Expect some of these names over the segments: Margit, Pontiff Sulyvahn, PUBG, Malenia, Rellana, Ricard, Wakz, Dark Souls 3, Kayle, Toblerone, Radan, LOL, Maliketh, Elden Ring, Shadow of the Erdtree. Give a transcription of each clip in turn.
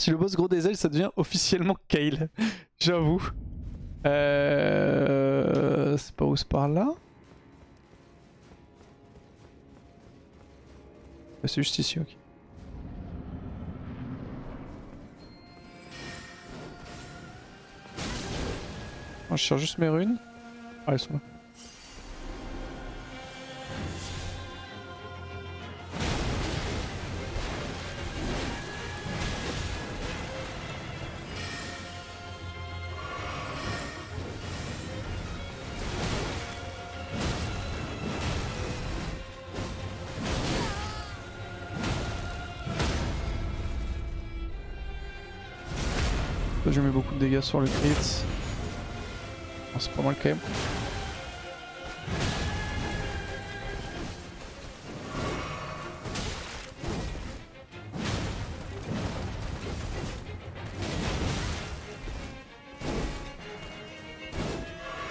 Si le boss gros des ailes, ça devient officiellement Kayle. J'avoue. C'est pas où, c'est par là. C'est juste ici, ok. Oh, je cherche juste mes runes. Ah, elles sont là. Je mets beaucoup de dégâts sur le crit. Bon, c'est pas mal quand même.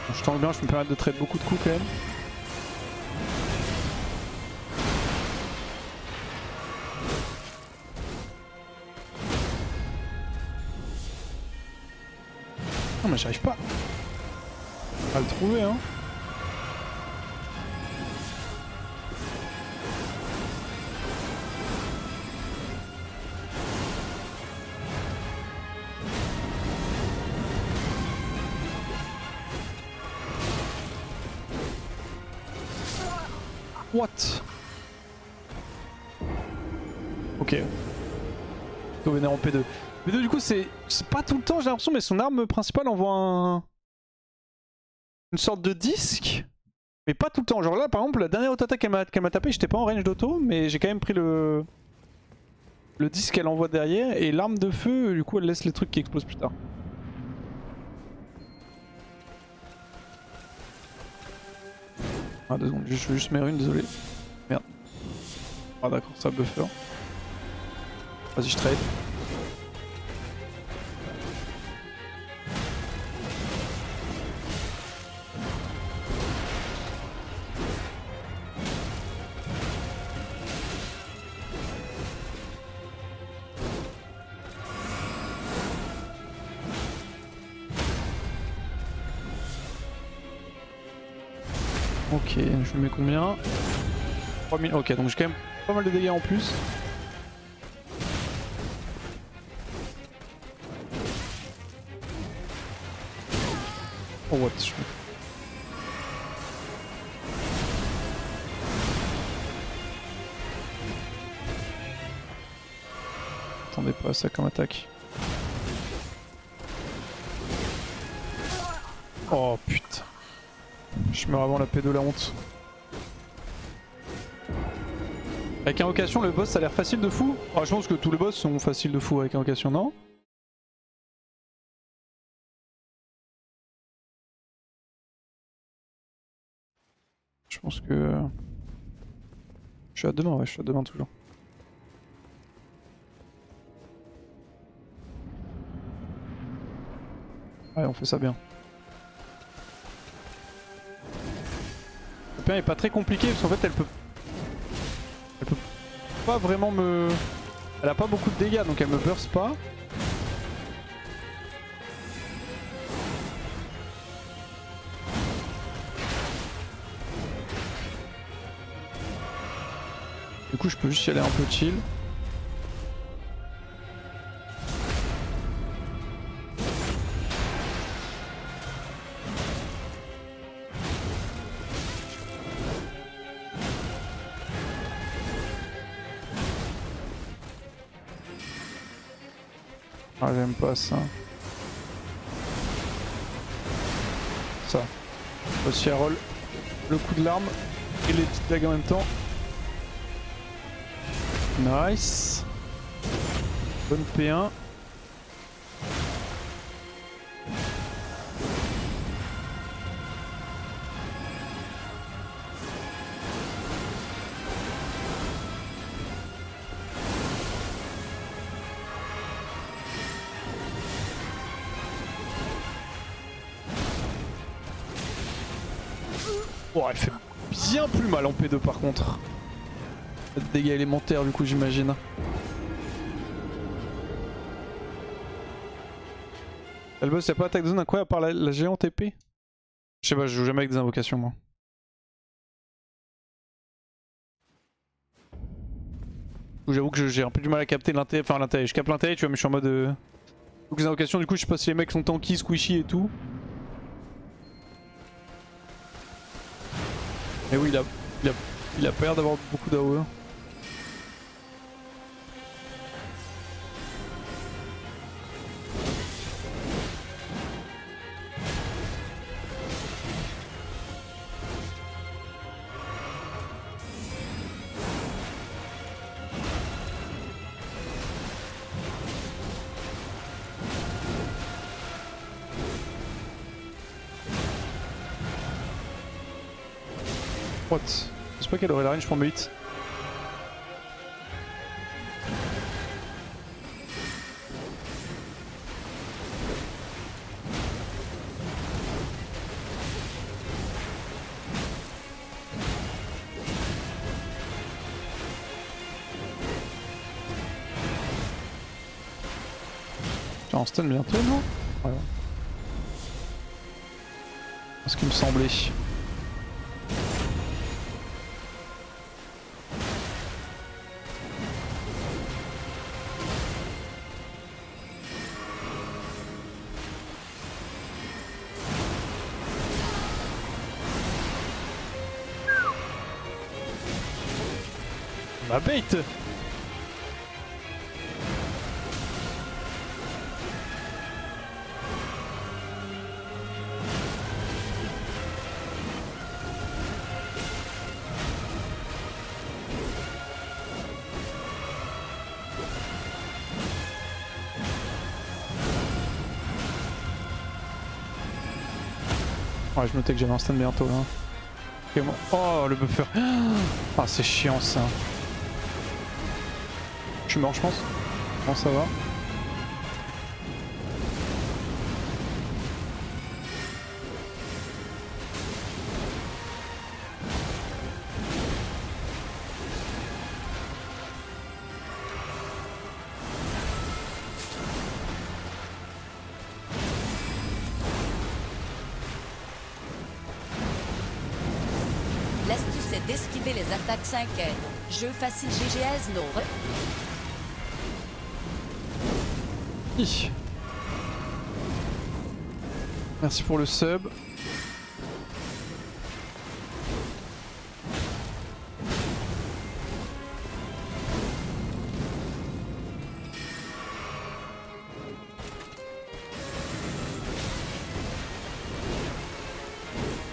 Bon, je tank bien, je peux me permettre de traiter beaucoup de coups quand même. Non mais j'arrive pas à le trouver hein. What? Ok. Plutôt vénère en P2. Mais donc, du coup c'est pas tout le temps j'ai l'impression, mais son arme principale envoie un... une sorte de disque. Mais pas tout le temps, genre là par exemple la dernière auto-attaque qu'elle m'a tapé, j'étais pas en range d'auto, mais j'ai quand même pris le disque qu'elle envoie derrière, et l'arme de feu du coup elle laisse les trucs qui explosent plus tard. Ah deux secondes, je veux juste mes runes, désolé. Merde. Ah d'accord, ça buffer. Vas-y je trade. Ok, je mets combien? 3000, ok, donc j'ai quand même pas mal de dégâts en plus. Oh what, je mets... Attendez pas à ça comme attaque. Oh putain. Je meurs avant la P2 la honte. Avec invocation le boss ça a l'air facile de fou. Oh, je pense que tous les boss sont faciles de fou avec invocation, non? Je pense que... Je suis à demain, ouais, je suis à demain toujours. Ouais, on fait ça bien. Est pas très compliqué parce qu'en fait elle peut pas vraiment me... Elle a pas beaucoup de dégâts donc elle me burst pas. Du coup je peux juste y aller un peu chill. Ah j'aime pas ça. Ça. Aussi à roll le coup de l'arme et les petites dagues en même temps. Nice. Bonne P1. Oh, elle fait bien plus mal en P2 par contre. Dégâts élémentaires du coup j'imagine. Le boss, y'a pas attaque de zone à quoi à part la géante épée? Je sais pas, je joue jamais avec des invocations moi. J'avoue que j'ai un peu du mal à capter l'intérêt, enfin l'intérêt, je capte l'intérêt tu vois mais je suis en mode... Donc les invocations du coup je sais pas si les mecs sont tanky, squishy et tout. Mais oui il a peur d'avoir beaucoup d'AOE. Je sais pas qu'elle aurait la range pour me hit. Tiens, on stun bientôt, non? Voilà. C'est ce qui me semblait. Ma bait. Ouais, je notais que j'avais un stun bientôt là. Et moi... Oh le buffer. Ah c'est chiant ça. Je suis mort je pense. Bon ça va. L'astuce est d'esquiver les attaques 5N. Jeu facile GGS non. Merci pour le sub.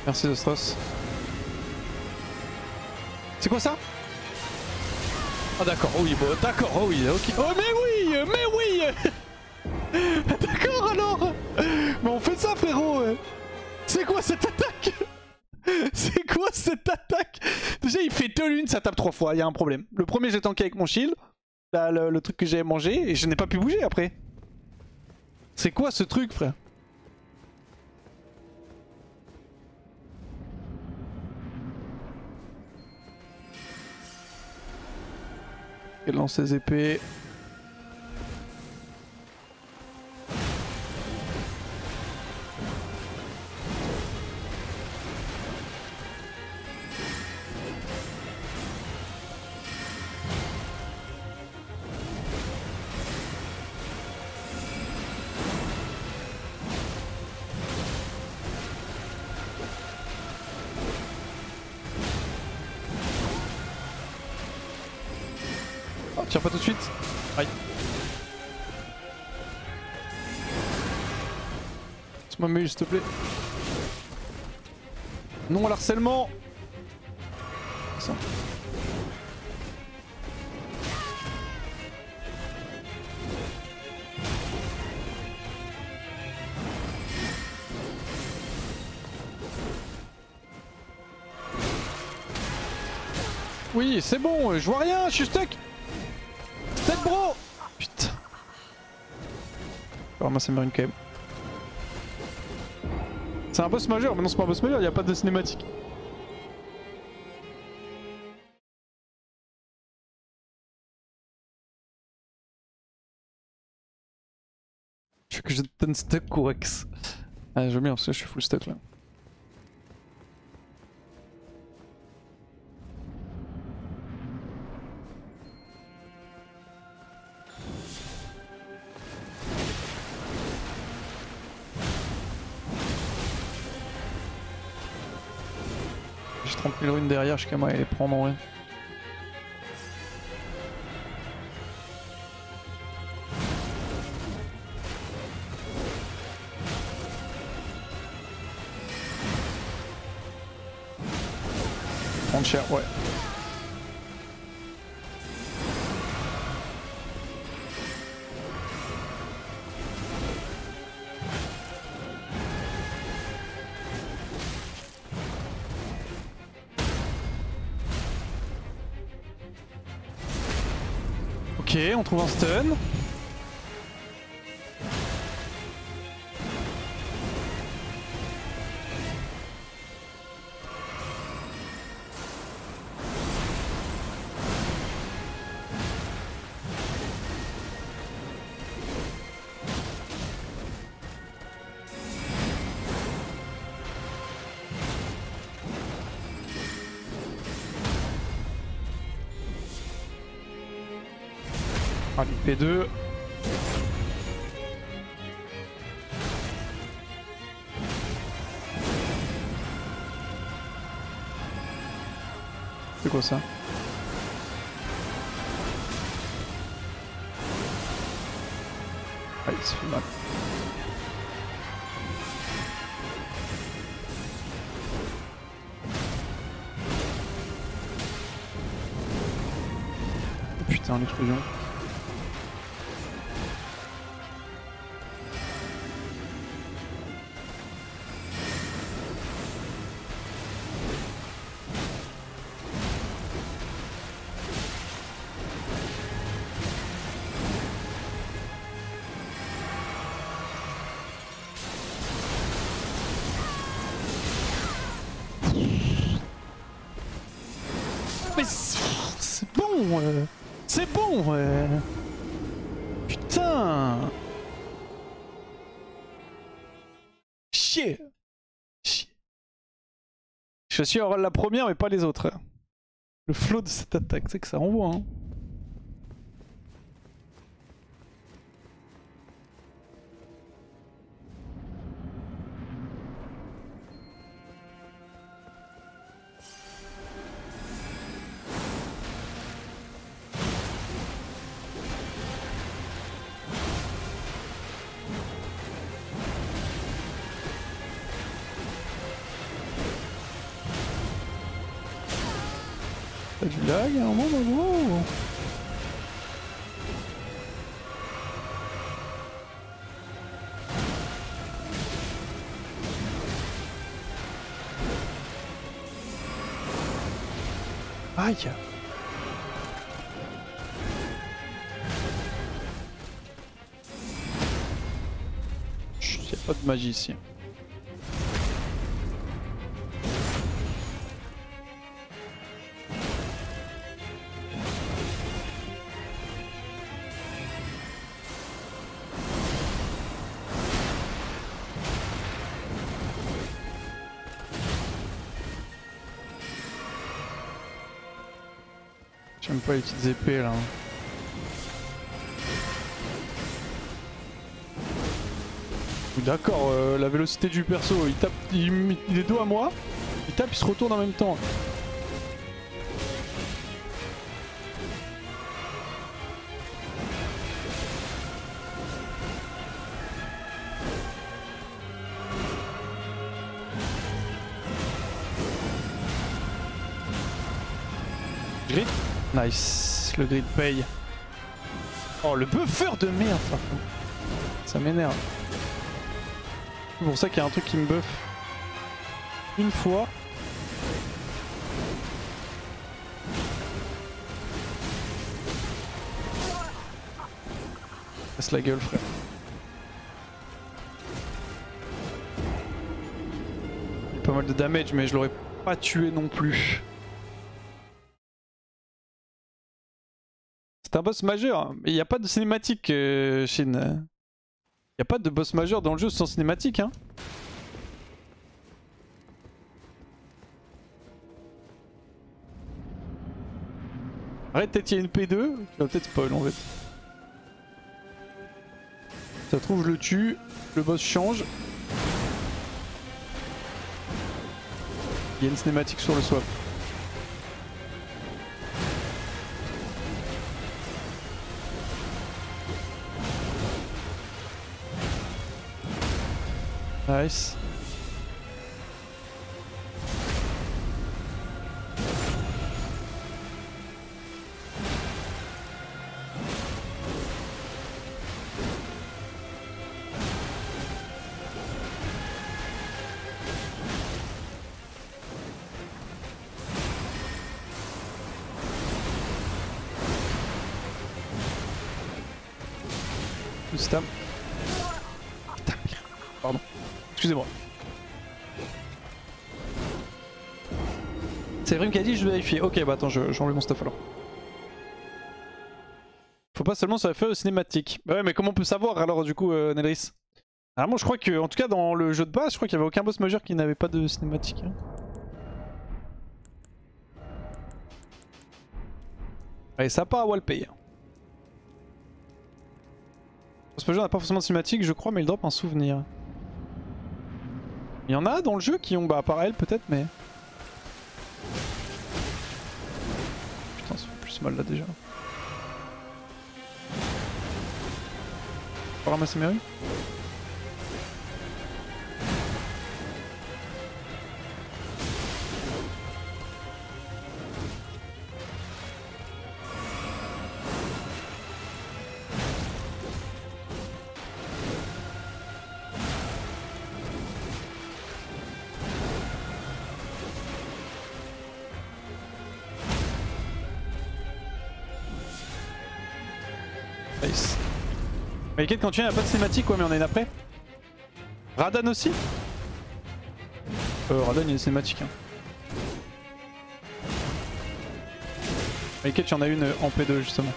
Merci de Strauss. C'est quoi ça? Ah oh, d'accord, oh oui, bon, d'accord, oh oui, ok. Oh mais oui D'accord alors. Mais on fait ça frérot. C'est quoi cette attaque? C'est quoi cette attaque? Déjà il fait 2 lunes, ça tape 3 fois, il y a un problème. Le premier j'ai tanké avec mon shield, là, le truc que j'avais mangé, et je n'ai pas pu bouger après. C'est quoi ce truc frère? Elle lance ses épées. Tire pas tout de suite. Aïe. Laisse-moi me s'il te plaît. Non à l'harcèlement. Oui c'est bon, je vois rien, je suis stuck. Tête bro! Putain. Alors moi ça me marine quand même. C'est un boss majeur, mais non c'est pas un boss majeur, y'a pas de cinématique. Je Je veux que je te donne stock ou Rex. Ah, je veux bien parce que je suis full stock là. J'ai 30 000 runes derrière, je suis quand même à les prendre en vrai. Prendre cher, ouais. Ok, on trouve un stun. Allez, P2. C'est quoi ça? Ah, il se fait mal. Putain, l'explosion. C'est bon ouais. Putain. Chier. Chier. Je suis à avoir la première mais pas les autres. Le flow de cette attaque, c'est que ça renvoie hein. T'as du lag à un moment donné. Aïe. Chut, y a pas de magie ici. J'aime pas les petites épées là. D'accord, la vélocité du perso, il tape, il est dos à moi, il tape, il se retourne en même temps. Grid. Nice, le grid paye. Oh le buffer de merde par contre. Ça m'énerve. C'est pour ça qu'il y a un truc qui me buff. Une fois. Casse la gueule frère. Il y a pas mal de damage mais je l'aurais pas tué non plus. C'est un boss majeur, il n'y a pas de cinématique, Shin. Y a pas de boss majeur dans le jeu sans cinématique, hein. Arrête d'être une P2, tu vas peut-être spoil en fait. Ça trouve je le tue, le boss change. Il y a une cinématique sur le swap. Nice. Pardon, excusez-moi. C'est Vrim qui a dit je vais vérifier. Ok, bah attends, j'enlève mon stuff alors. Faut pas seulement sur la feuille cinématique. Bah ouais, mais comment on peut savoir alors du coup, Nelris? Alors moi je crois que, en tout cas dans le jeu de base, je crois qu'il n'y avait aucun boss majeur qui n'avait pas de cinématique. Hein. Allez, ça part à Walpay. Ce jeu n'a pas forcément de cinématique, je crois, mais il drop un souvenir. Il y en a dans le jeu qui ont, bah, par elle peut-être, mais. Putain, ça fait plus mal là déjà. Faut ramasser mes rues. Maliketh, quand tu viens, il n'y a pas de cinématique, ouais, mais on a une après. Radan aussi. Radan, il y a une cinématique. Hein. Maliketh, il y en a une en P2, justement.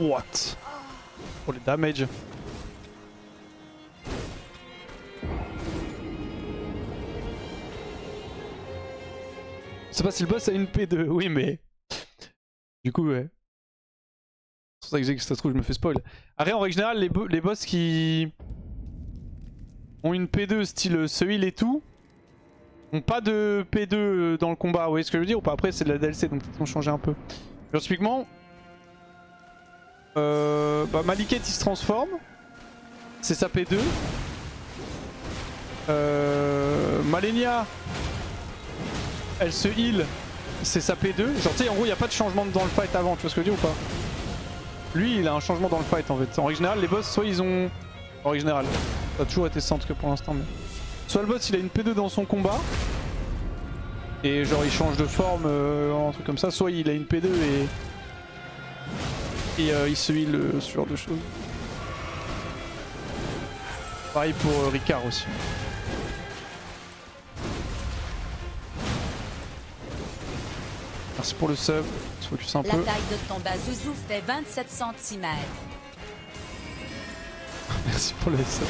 What? Pour les damage. Je sais pas si le boss a une P2, oui mais... Du coup ouais. C'est pour ça que ça se trouve je me fais spoil. Arrête, en règle générale les boss qui... ont une P2 style ce heal et tout, ont pas de P2 dans le combat, vous voyez ce que je veux dire ou pas? Après c'est de la DLC donc ils ont changé un peu. Genre typiquement... bah Maliketh il se transforme, c'est sa P2. Malenia, elle se heal, c'est sa P2. Genre tu sais en gros il n'y a pas de changement dans le fight avant, tu vois ce que je dis ou pas? Lui il a un changement dans le fight en fait. En général les boss soit ils ont... En général, ça a toujours été ça en tout cas pour l'instant mais... Soit le boss il a une P2 dans son combat, et genre il change de forme, un truc comme ça, soit il a une P2 et... il se heal, ce genre de choses. Pareil pour Ricard aussi. Merci pour le sub, on se focus un peu. La taille de ton bas Zouzou fait 27 cm. Merci pour le sub.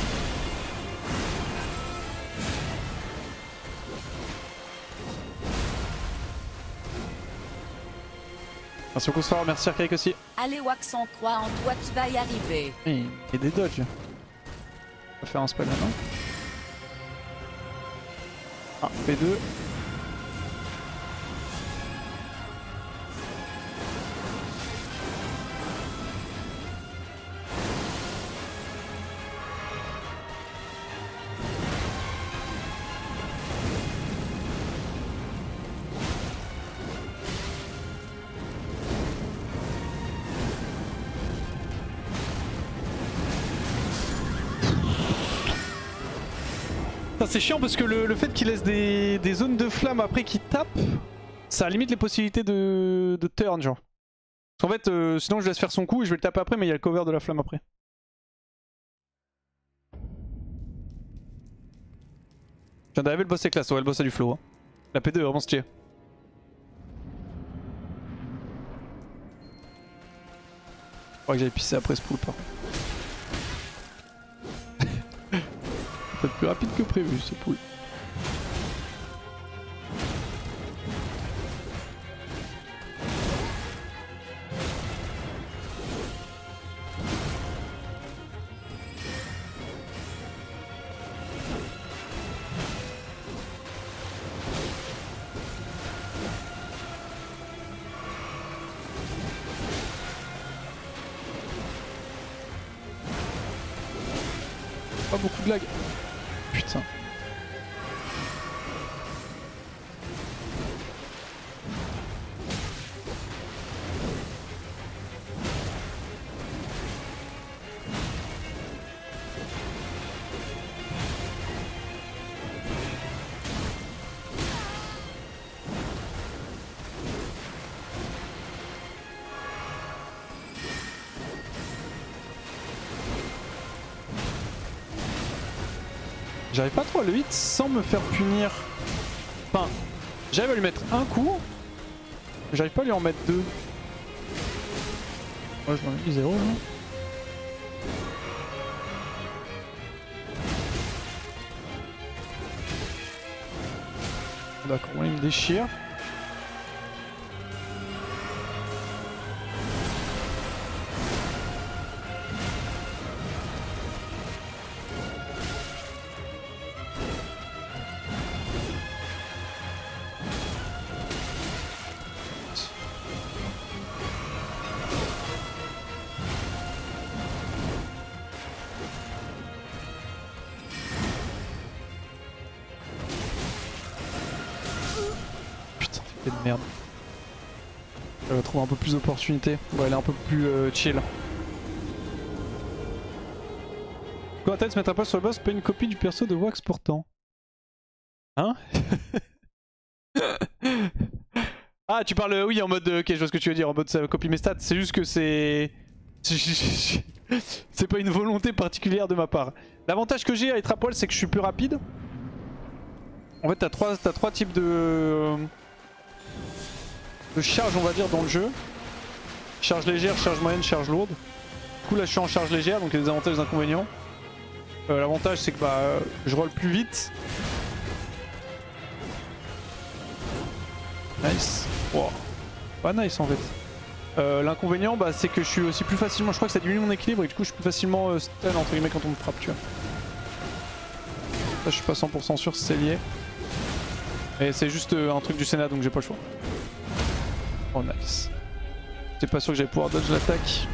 Merci beaucoup, soir. Merci Arcaic aussi. Allez, Wax, on croit en toi, tu vas y arriver. Et des dodges. On va faire un spell maintenant. Ah, P2. C'est chiant parce que le fait qu'il laisse des zones de flamme après qu'il tape, ça limite les possibilités de turn genre. Parce qu'en fait sinon je laisse faire son coup et je vais le taper après mais il y a le cover de la flamme après. J'ai d'arriver le boss est classe, ouais, le boss a du flow. Hein. La P2 est vraiment stylée. Je crois que j'avais pissé après ce poulpe. Peut-être plus rapide que prévu ce poulpe. Beaucoup de lag. Putain. J'arrive pas trop à le 8 sans me faire punir. Enfin, j'arrive à lui mettre un coup, mais j'arrive pas à lui en mettre deux. Moi je m'en ai mis zéro. Hein. D'accord, il me déchire. De merde. Je vais trouver un peu plus d'opportunités. On va aller un peu plus chill. Quand elle se mettra pas sur le boss, pas une copie du perso de Wax pourtant. Hein? Ah, tu parles, oui, en mode. Ok, je vois ce que tu veux dire, en mode ça copie mes stats. C'est juste que c'est. C'est pas une volonté particulière de ma part. L'avantage que j'ai à être à poil, c'est que je suis plus rapide. En fait, t'as trois types de charge, on va dire, dans le jeu. Charge légère, charge moyenne, charge lourde. Du coup là je suis en charge légère, donc il y a des avantages et des inconvénients. L'avantage c'est que bah je roll plus vite. Nice. Wow. Pas nice en fait. L'inconvénient bah c'est que je suis aussi plus facilement, je crois que ça diminue mon équilibre et du coup je suis plus facilement stun entre guillemets quand on me frappe, tu vois. Là je suis pas 100% sûr si c'est lié. Et c'est juste un truc du Sénat donc j'ai pas le choix. Oh nice. J'étais pas sûr que j'allais pouvoir dodge l'attaque.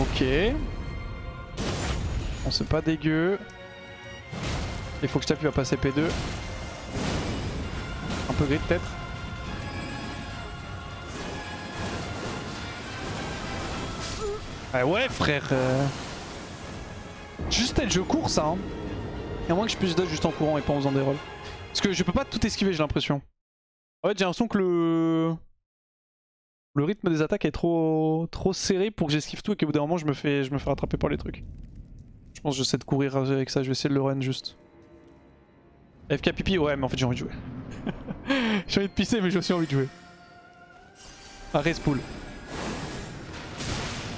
Ok. Bon, c'est pas dégueu. Il faut que je tape, il va passer P2. Un peu gris peut-être. Ah ouais frère. Juste elle, je cours ça. Hein. Et à moins que je puisse dodge juste en courant et pas en faisant des rolls. Parce que je peux pas tout esquiver, j'ai l'impression. En fait j'ai l'impression que le rythme des attaques est trop serré pour que j'esquive tout et qu'au bout d'un moment je me fais rattraper par les trucs. Je pense que j'essaie de courir avec ça, je vais essayer de le run juste. FK pipi, ouais mais en fait j'ai envie de jouer. J'ai envie de pisser mais j'ai aussi envie de jouer. Ah, respool.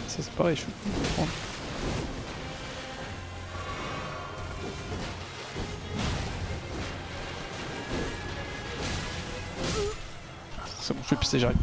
Ça c'est pareil, je suis... C'est bon, je vais pisser, j'arrive.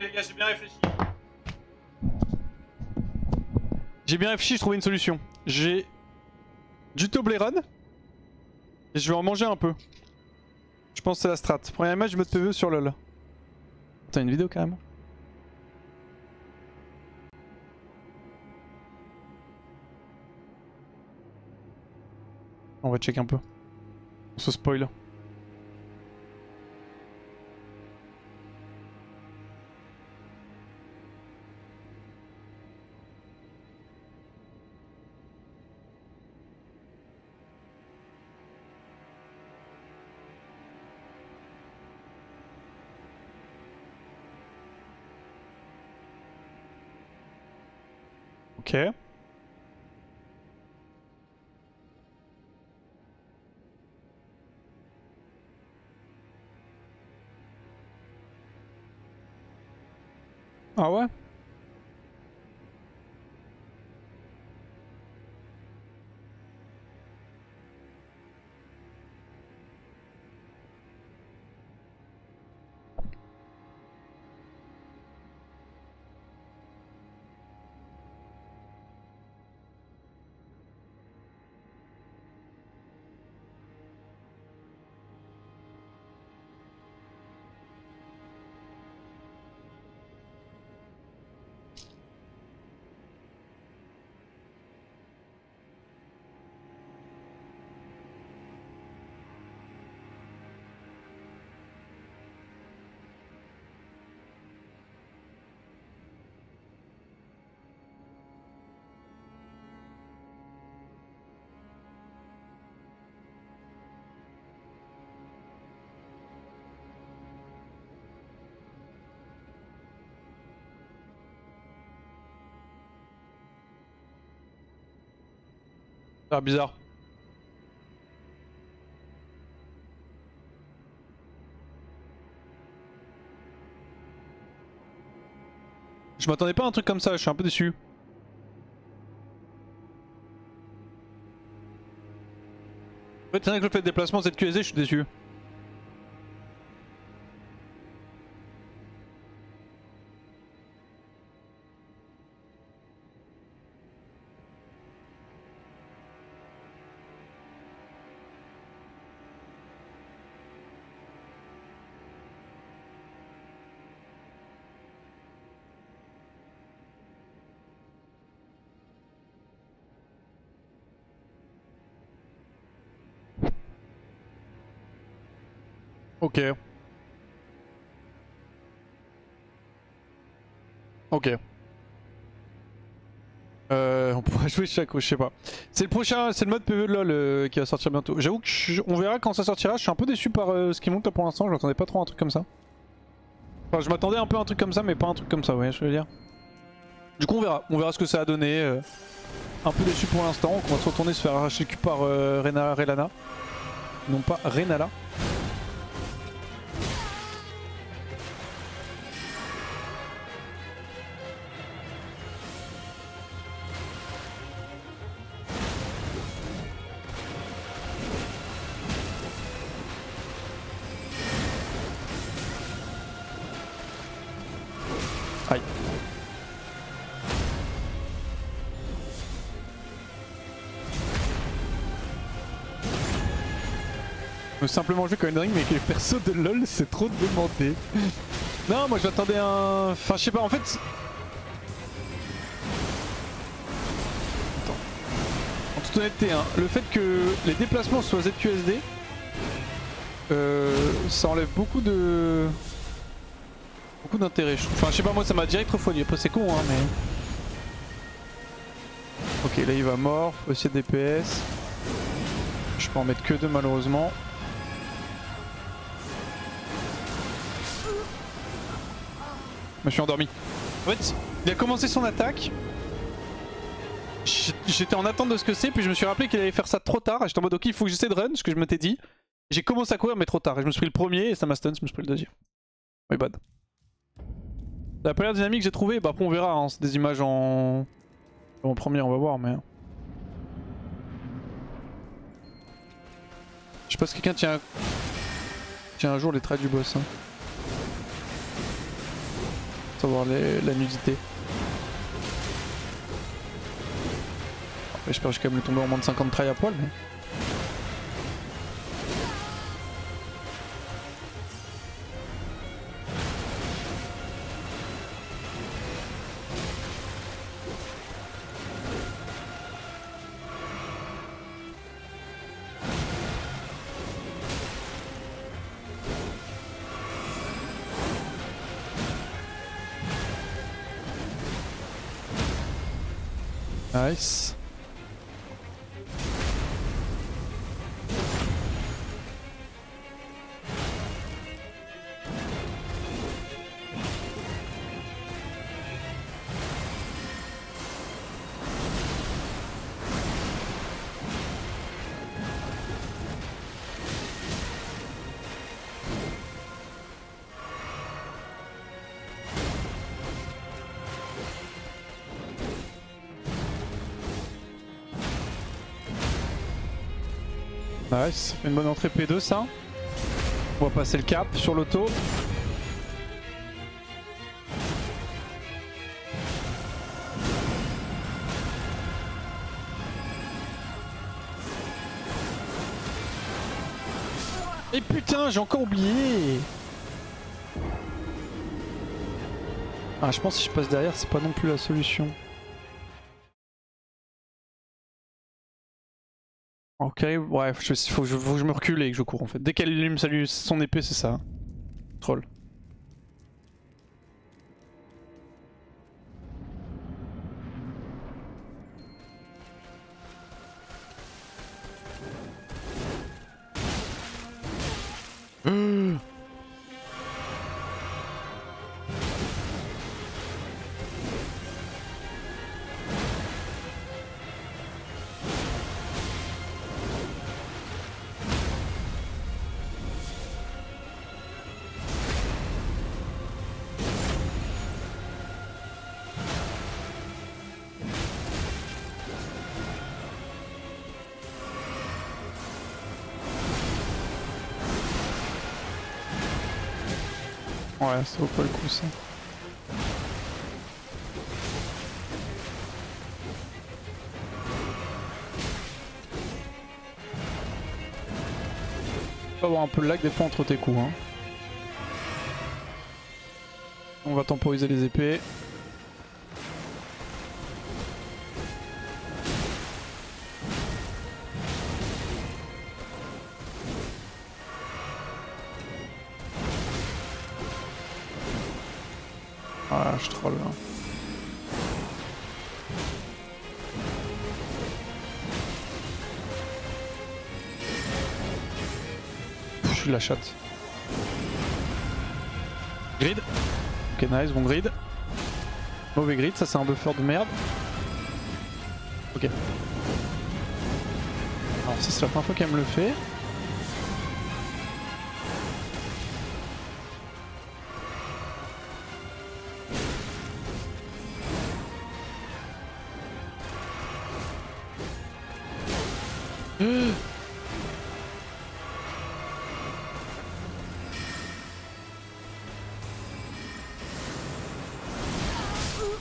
j'ai bien réfléchi. J'ai bien réfléchi, j'ai trouvé une solution. J'ai du Toblerone et je vais en manger un peu. Je pense que c'est la strat. Premier match, je me PvE sur LOL. T'as une vidéo quand même. On va check un peu. On se spoil. Ok. Ah ouais? Ah, bizarre. Je m'attendais pas à un truc comme ça, je suis un peu déçu. En fait, c'est vrai que le fait de déplacement cette QSD, je suis déçu. Ok. On pourra jouer chaque, je sais pas. C'est le prochain, c'est le mode PvE de LOL qui va sortir bientôt. J'avoue qu'on verra quand ça sortira. Je suis un peu déçu par ce qui monte là pour l'instant. Je m'attendais pas trop à un truc comme ça. Enfin, je m'attendais un peu à un truc comme ça, mais pas à un truc comme ça, ouais, je veux dire. Du coup, on verra ce que ça a donné. Un peu déçu pour l'instant. On va se retourner se faire arracher le cul par Rellana. Non pas Rellana. Simplement jouer comme Elden Ring, mais que les persos de LOL c'est trop demandé. Non, moi j'attendais un. Enfin, je sais pas, en fait. Attends. En toute honnêteté, hein, le fait que les déplacements soient ZQSD, ça enlève beaucoup de. Beaucoup d'intérêt. Enfin, je sais pas, moi ça m'a direct refroidi. Après, c'est con, hein, mais. Ok, là il va mort, faut essayer de DPS. Je peux en mettre que deux malheureusement. Je me suis endormi. En fait, il a commencé son attaque. J'étais en attente de ce que c'est, puis je me suis rappelé qu'il allait faire ça trop tard. J'étais en mode ok, il faut que j'essaie de run, ce que je m'étais dit. J'ai commencé à courir, mais trop tard. Et je me suis pris le premier et ça m'a stun, je me suis pris le deuxième. My bad. La première dynamique que j'ai trouvée, bah après on verra, hein, c'est des images en premier, on va voir, mais. Je sais pas si quelqu'un tient un jour les traits du boss. Hein. Sans voir la nudité. J'espère que je vais quand même le tomber en moins de 50 trails à poil. Mais... Nice. Nice, une bonne entrée P2 ça. On va passer le cap sur l'auto. Et putain, j'ai encore oublié. Ah, je pense que si je passe derrière, c'est pas non plus la solution. Ok, ouais, faut que je me recule et que je cours en fait. Dès qu'elle allume son épée, c'est ça. Troll. Ouais, ça vaut pas le coup ça. Tu peux avoir un peu de lag des fois entre tes coups. Hein. On va temporiser les épées. Ah, je troll là. Pff, je suis la chatte. Grid. Ok, nice, bon grid. Mauvais grid, ça c'est un buffer de merde. Ok. Alors ça c'est la première fois qu'elle me le fait.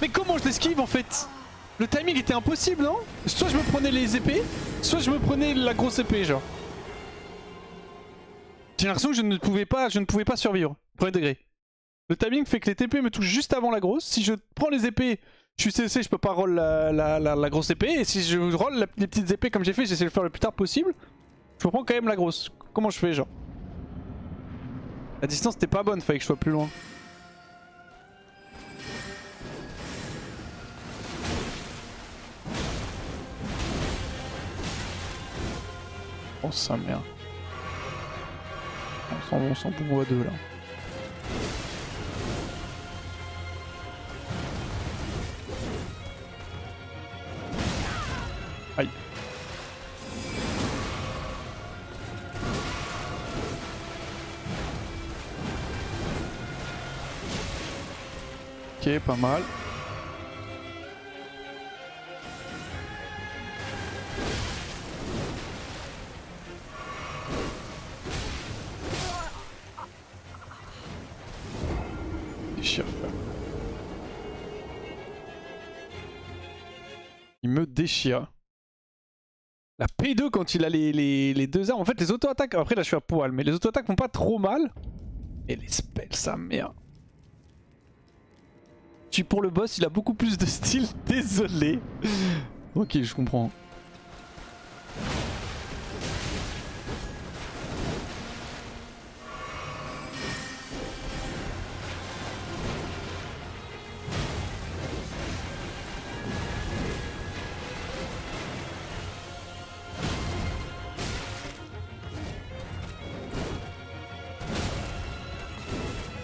Mais comment je l'esquive en fait? Le timing était impossible, non? Soit je me prenais les épées, soit je me prenais la grosse épée, genre. J'ai l'impression que je ne pouvais pas survivre. Premier degré. Le timing fait que les TP me touchent juste avant la grosse. Si je prends les épées, je suis CC, je peux pas roll la grosse épée. Et si je roll les petites épées comme j'ai fait, j'essaie de le faire le plus tard possible. Je reprends quand même la grosse. Comment je fais, genre? La distance n'était pas bonne, fallait que je sois plus loin. Oh sa merde. On s'en bourre à deux là. Aïe. Ok, pas mal. Il me déchire. La P2 quand il a les deux armes. En fait, les auto-attaques... Après, là, je suis à poil, mais les auto-attaques font pas trop mal. Et les spells, sa merde. Tu pour le boss, il a beaucoup plus de style. Désolé. Ok, je comprends.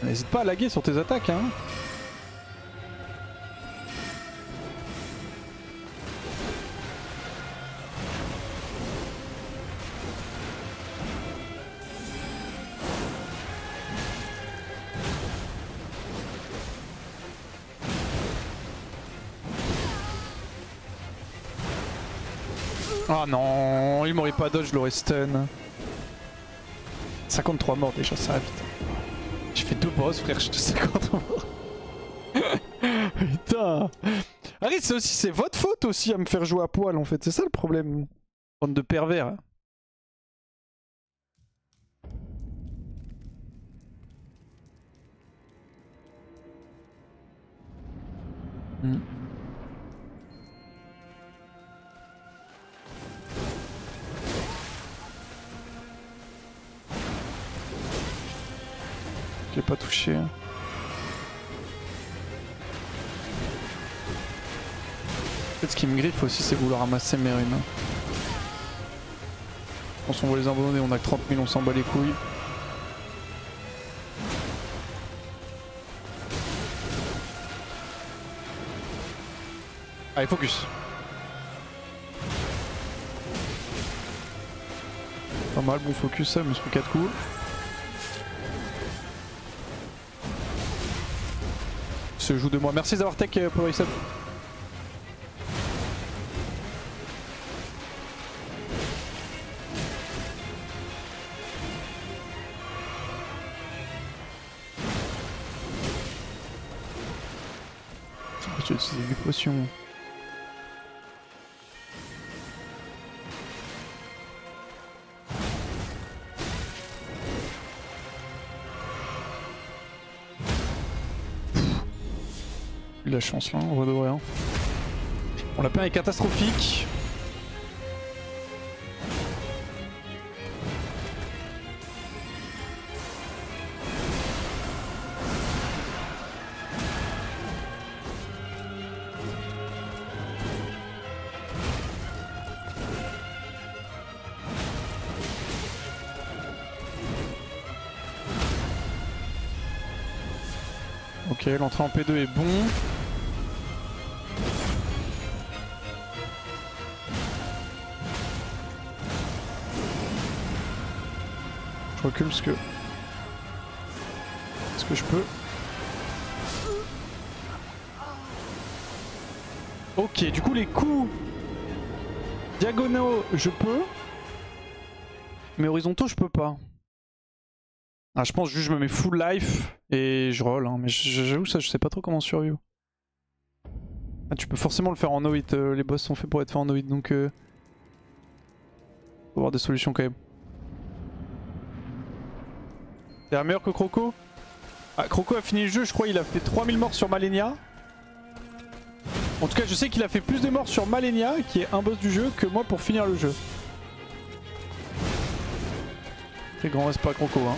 N'hésite pas à laguer sur tes attaques, hein. Ah non, il m'aurait pas dodge, je l'aurais stun. 53 morts déjà, ça va vite. J'ai fait deux boss, frère, je te 50 morts. Putain. Arrête, c'est aussi, c'est votre faute aussi à me faire jouer à poil en fait, c'est ça le problème. Bande de pervers. Hein. Je l'ai pas touché. Peut-être ce qui me griffe aussi, c'est vouloir ramasser mes runes. Je pense qu'on va les abandonner, on a que 30 000, on s'en bat les couilles. Allez, focus. Pas mal, bon focus, ça me se prend 4 coups. Se joue de moi. Merci d'avoir tech pour le reset. J'ai utilisé des potions. La chance là, on va devoir. Hein. Bon, la peine est catastrophique. Ok, l'entrée en P2 est bon. Recule parce que... Est-ce que je peux? Ok, du coup les coups diagonaux je peux, mais horizontaux je peux pas. Ah, je pense juste je me mets full life et je roll, hein, mais j'avoue ça je sais pas trop comment survivre. Ah, tu peux forcément le faire en no hit, les boss sont faits pour être faits en no hit, donc faut avoir des solutions quand même. T'es meilleur que Croco? Ah, Croco a fini le jeu, je crois il a fait 3000 morts sur Malenia. En tout cas je sais qu'il a fait plus de morts sur Malenia, qui est un boss du jeu, que moi pour finir le jeu. Très grand respect à Croco, hein.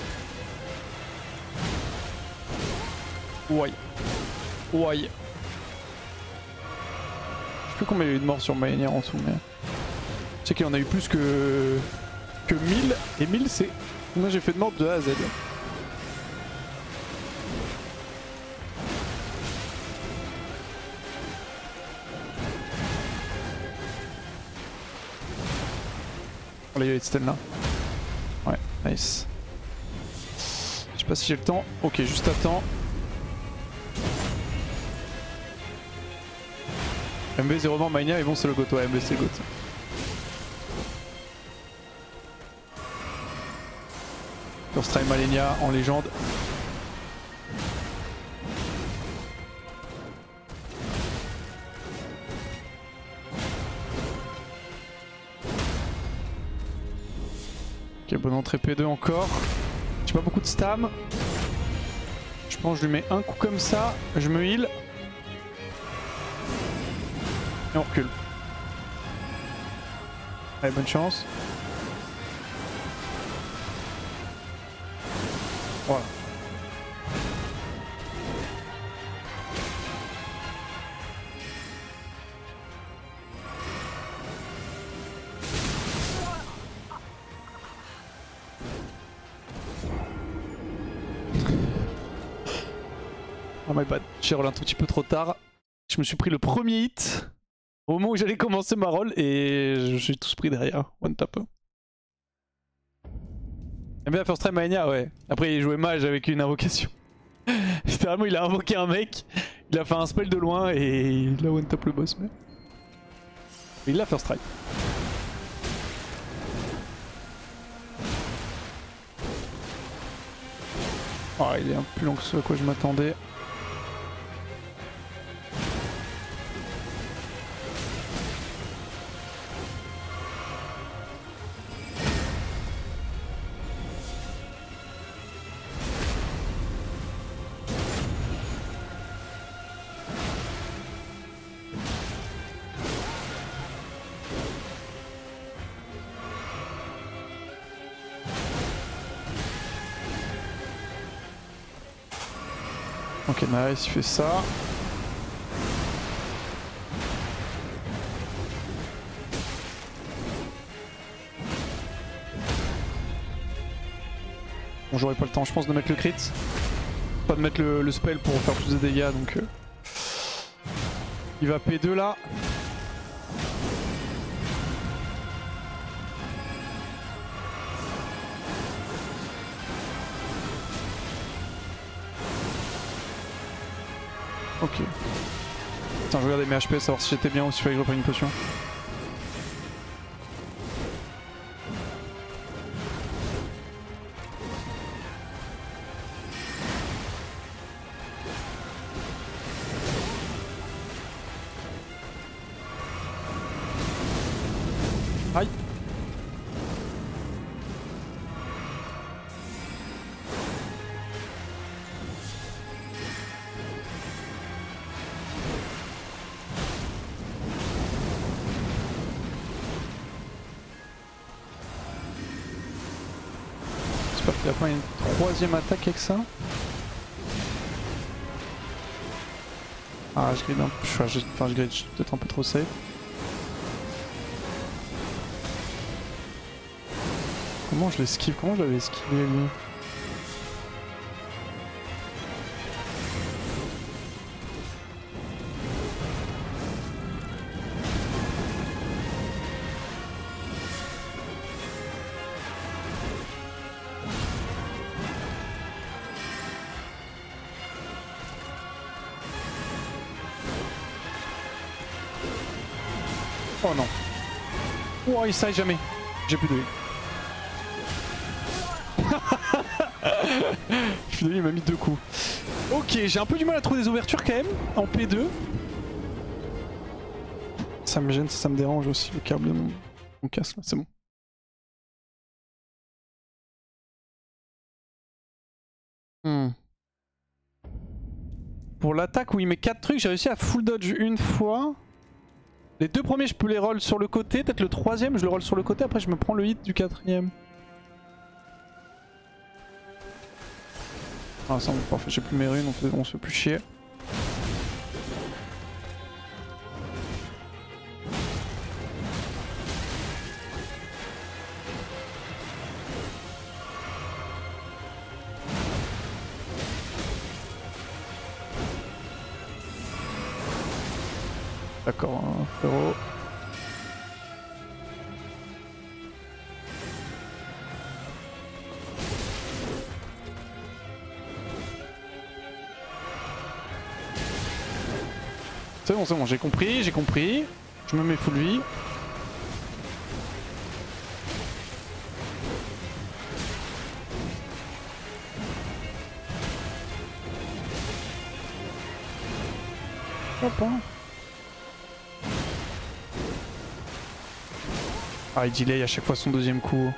Ouaille. Ouaille. Je sais plus combien il y a eu de morts sur Malenia en dessous, mais... Je sais qu'il en a eu plus que 1000, et 1000 c'est... Moi j'ai fait de mort de A à Z. Oh là, il y a les stun là. Ouais, nice. Je sais pas si j'ai le temps. Ok, juste attends. MB 0 mort Mania et bon c'est le goto, ouais, MB c'est le goto. First try Malenia en légende. Ok, bonne entrée P2 encore. J'ai pas beaucoup de stam. Je pense que je lui mets un coup comme ça. Je me heal. Et on recule. Allez, bonne chance. Voilà. Oh my bad, j'ai roll un tout petit peu trop tard. Je me suis pris le premier hit au moment où j'allais commencer ma roll et je suis tous pris derrière. One tap. J'aime bien la first try Malenia, ouais. Après il jouait mage avec une invocation. Littéralement il a invoqué un mec, il a fait un spell de loin et il a one tap le boss. Mais il l'a first try. Oh, il est un peu plus long que ce à quoi je m'attendais. Ok, nice, il fait ça. Bon, j'aurais pas le temps, je pense, de mettre le crit. Pas de mettre le spell pour faire plus de dégâts, donc... Il va P2 là. Ok. Putain, je regardais mes HP, savoir si j'étais bien ou si il fallait que je reprenne une potion. Aïe. Il a pas une troisième attaque avec ça. Ah, je grade un peu. Enfin, je grade, je suis peut-être un peu trop safe. Comment je l'esquive? Comment je l'avais esquivé lui? Oh non. Oh, il sait jamais. J'ai plus de vie. Je suis désolé, il m'a mis deux coups. Ok, j'ai un peu du mal à trouver des ouvertures quand même, en P2. Ça me gêne, ça me dérange aussi, le câble de mon casse là, c'est bon. Pour l'attaque où il met 4 trucs, j'ai réussi à full dodge une fois. Les deux premiers je peux les roll sur le côté, peut-être le troisième je le roll sur le côté, après je me prends le hit du quatrième. Ah ça, parfait, j'ai plus mes runes, on se fait plus chier. D'accord, hein, frérot. C'est bon, j'ai compris, Je me mets full vie. Hop, hein. Ah, il delay à chaque fois son deuxième coup.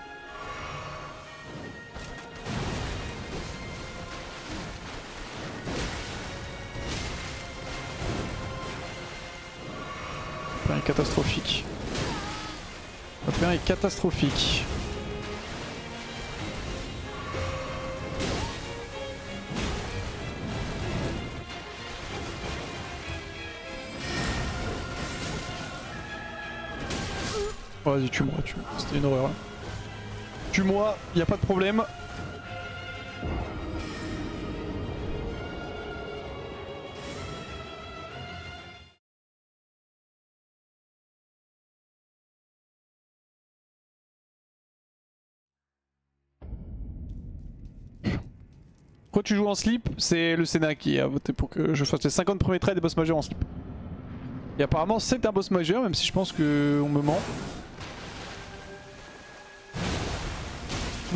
est catastrophique. Notre terrain est catastrophique. Vas-y, tue-moi, tue-moi. C'était une horreur. Tue-moi, y a pas de problème. Pourquoi tu joues en slip? C'est le Sénat qui a voté pour que je fasse les 50 premiers traits des boss majeurs en slip. Et apparemment c'est un boss majeur, même si je pense qu'on me ment.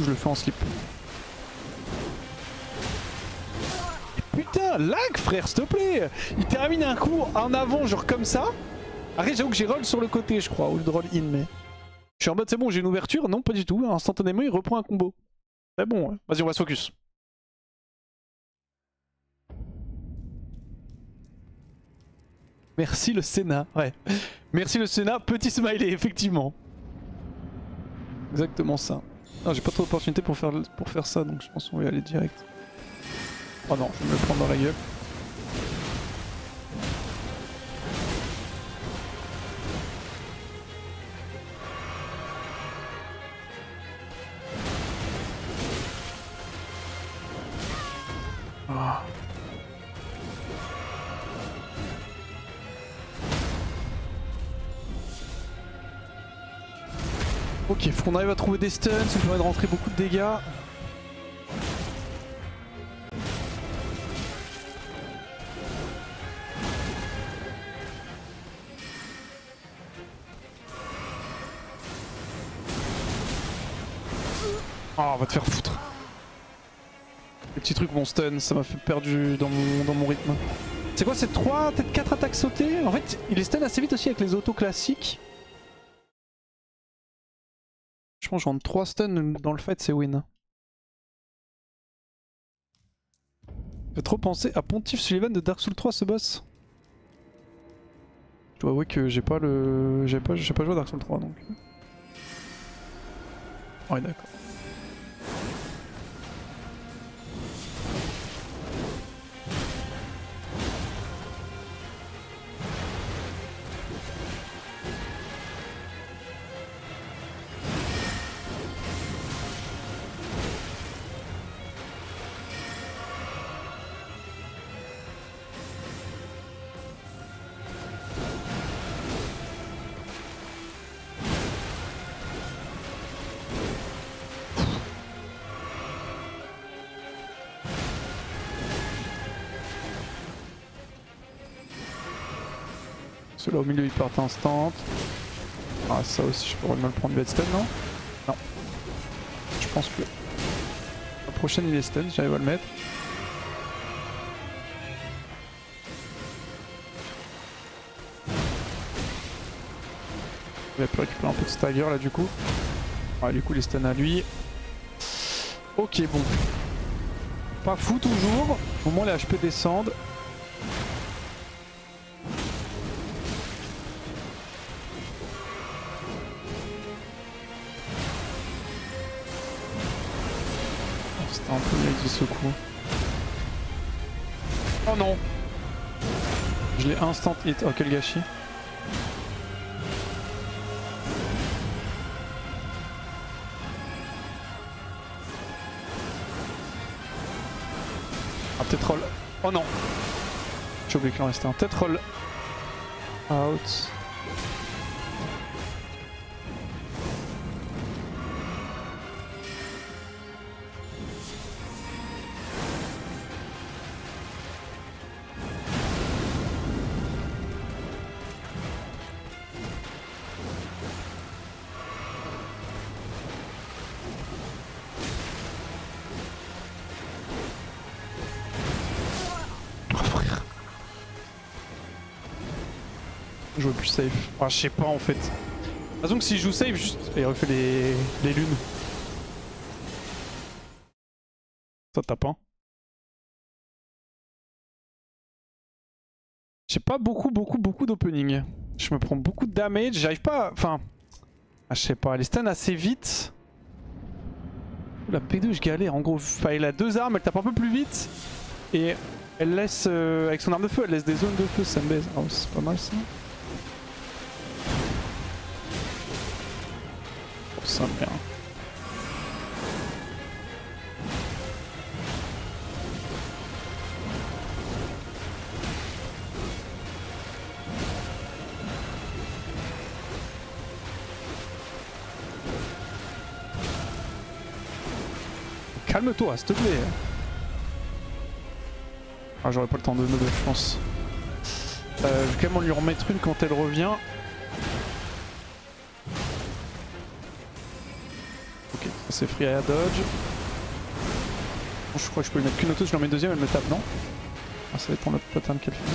Je le fais en slip. Putain, lag frère, s'il te plaît. Il termine un coup en avant, genre comme ça. Arrête, j'avoue que j'ai roll sur le côté, je crois, ou le roll in, mais... Je suis en mode c'est bon, j'ai une ouverture. Non, pas du tout. Instantanément, il reprend un combo. C'est bon, ouais. Vas-y, on va se focus. Merci le Sénat, ouais. Merci le Sénat, petit smiley, effectivement. Exactement ça. Ah, j'ai pas trop d'opportunités pour faire ça, donc je pense qu'on va y aller direct. Oh non, je vais me le prendre dans la gueule. Oh. Ok, faut qu'on arrive à trouver des stuns, ça nous permet de rentrer beaucoup de dégâts. Oh, on va te faire foutre. Les petits trucs mon stun, ça m'a fait perdre dans mon rythme. C'est quoi, c'est 3, peut-être 4 attaques sautées? En fait, il est stun assez vite aussi avec les autos classiques. Je pense que je rentre 3 stuns dans le fight, c'est win. J'ai trop pensé à Pontiff Sulyvahn de Dark Souls 3, ce boss. Je dois avouer que j'ai pas joué à Dark Souls 3 donc. Ouais, d'accord. Là au milieu ils partent instant. Ah ça aussi je pourrais me le prendre bête stun non? Non. Je pense que la prochaine il est stun, j'arrive à le mettre. Il a pu récupérer un peu de stagger là du coup. Ouais du coup il est stun à lui. Ok bon. Pas fou toujours. Au moins les HP descendent. Un peu mieux que ce coup. Oh non! Je l'ai instant hit. Oh quel gâchis. Un Tetroll. Oh non! J'ai oublié qu'il en restait un Tetroll. Out. Je joue plus safe. Ah, je sais pas en fait. De toute façon, si je joue safe, juste. Et il refait les lunes. Ça tape, hein. J'ai pas beaucoup d'opening. Je me prends beaucoup de damage, j'arrive pas à... Enfin... Ah, je sais pas, elle stun assez vite. La P2, je galère. En gros, elle a deux armes, elle tape un peu plus vite. Et elle laisse... avec son arme de feu, elle laisse des zones de feu, ça me baise. Oh, c'est pas mal ça. Oh, ça me merde. Calme-toi, s'il te plaît. Ah, j'aurais pas le temps de meuble, je pense. Je vais quand même lui remettre une quand elle revient. Ok, c'est free à dodge. Bon, je crois que je peux lui mettre qu'une auto, je lui en mets une deuxième, elle me tape, non? Ah, ça dépend de la pattern qu'elle fait.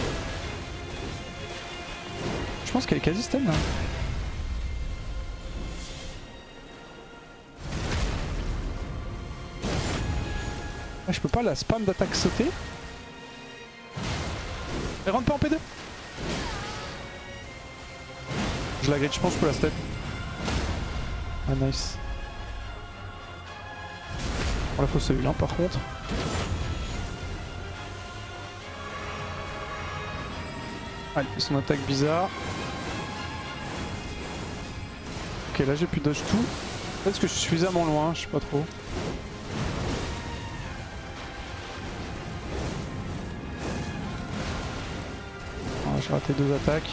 Je pense qu'elle est quasi stun là. Ah, je peux pas la spam d'attaque sauter. Elle rentre pas en P2. Je la grille, je pense que je peux la step. Ah nice. Bon là faut celui-là par contre. Allez, ah, son attaque bizarre. Ok là j'ai plus dodge tout. Est-ce que je suis suffisamment loin? Je sais pas trop. J'ai raté deux attaques.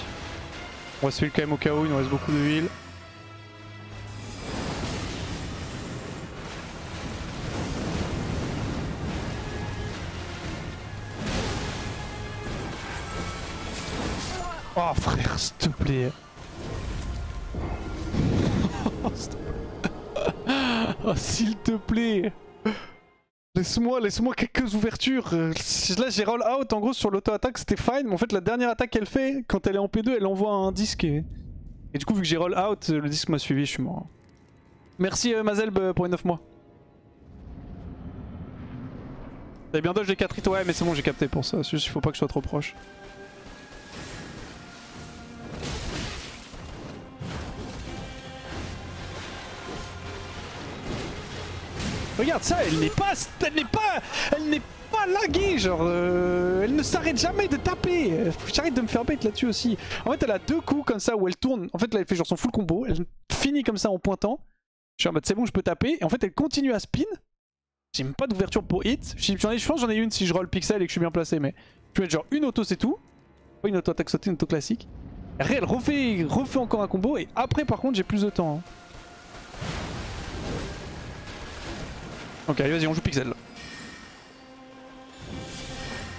On va se heal quand même au cas où, il nous reste beaucoup de heal. Oh frère, s'il te plaît. Oh s'il te plaît. Laisse-moi quelques ouvertures. Là j'ai roll out en gros sur l'auto-attaque, c'était fine, mais en fait la dernière attaque qu'elle fait, quand elle est en P2, elle envoie un disque et du coup vu que j'ai roll out, le disque m'a suivi, je suis mort. Merci Mazelb pour les 9 mois. T'avais bien dodge les 4 hits, ouais mais c'est bon j'ai capté pour ça, juste il faut pas que je sois trop proche. Regarde ça, elle n'est pas laguée, genre, elle ne s'arrête jamais de taper. J'arrête de me faire bête là-dessus aussi. En fait, elle a deux coups comme ça où elle tourne. En fait, là, elle fait genre son full combo. Elle finit comme ça en pointant. Je suis en mode c'est bon, je peux taper. Et en fait, elle continue à spin. J'ai même pas d'ouverture pour hit. Je pense j'en ai une si je roll pixel et que je suis bien placé, mais je peux mettre genre une auto, c'est tout. Pas une auto attaque sautée, une auto classique. Après, elle refait encore un combo et après, par contre, j'ai plus de temps. Hein. Ok, vas-y, on joue pixel.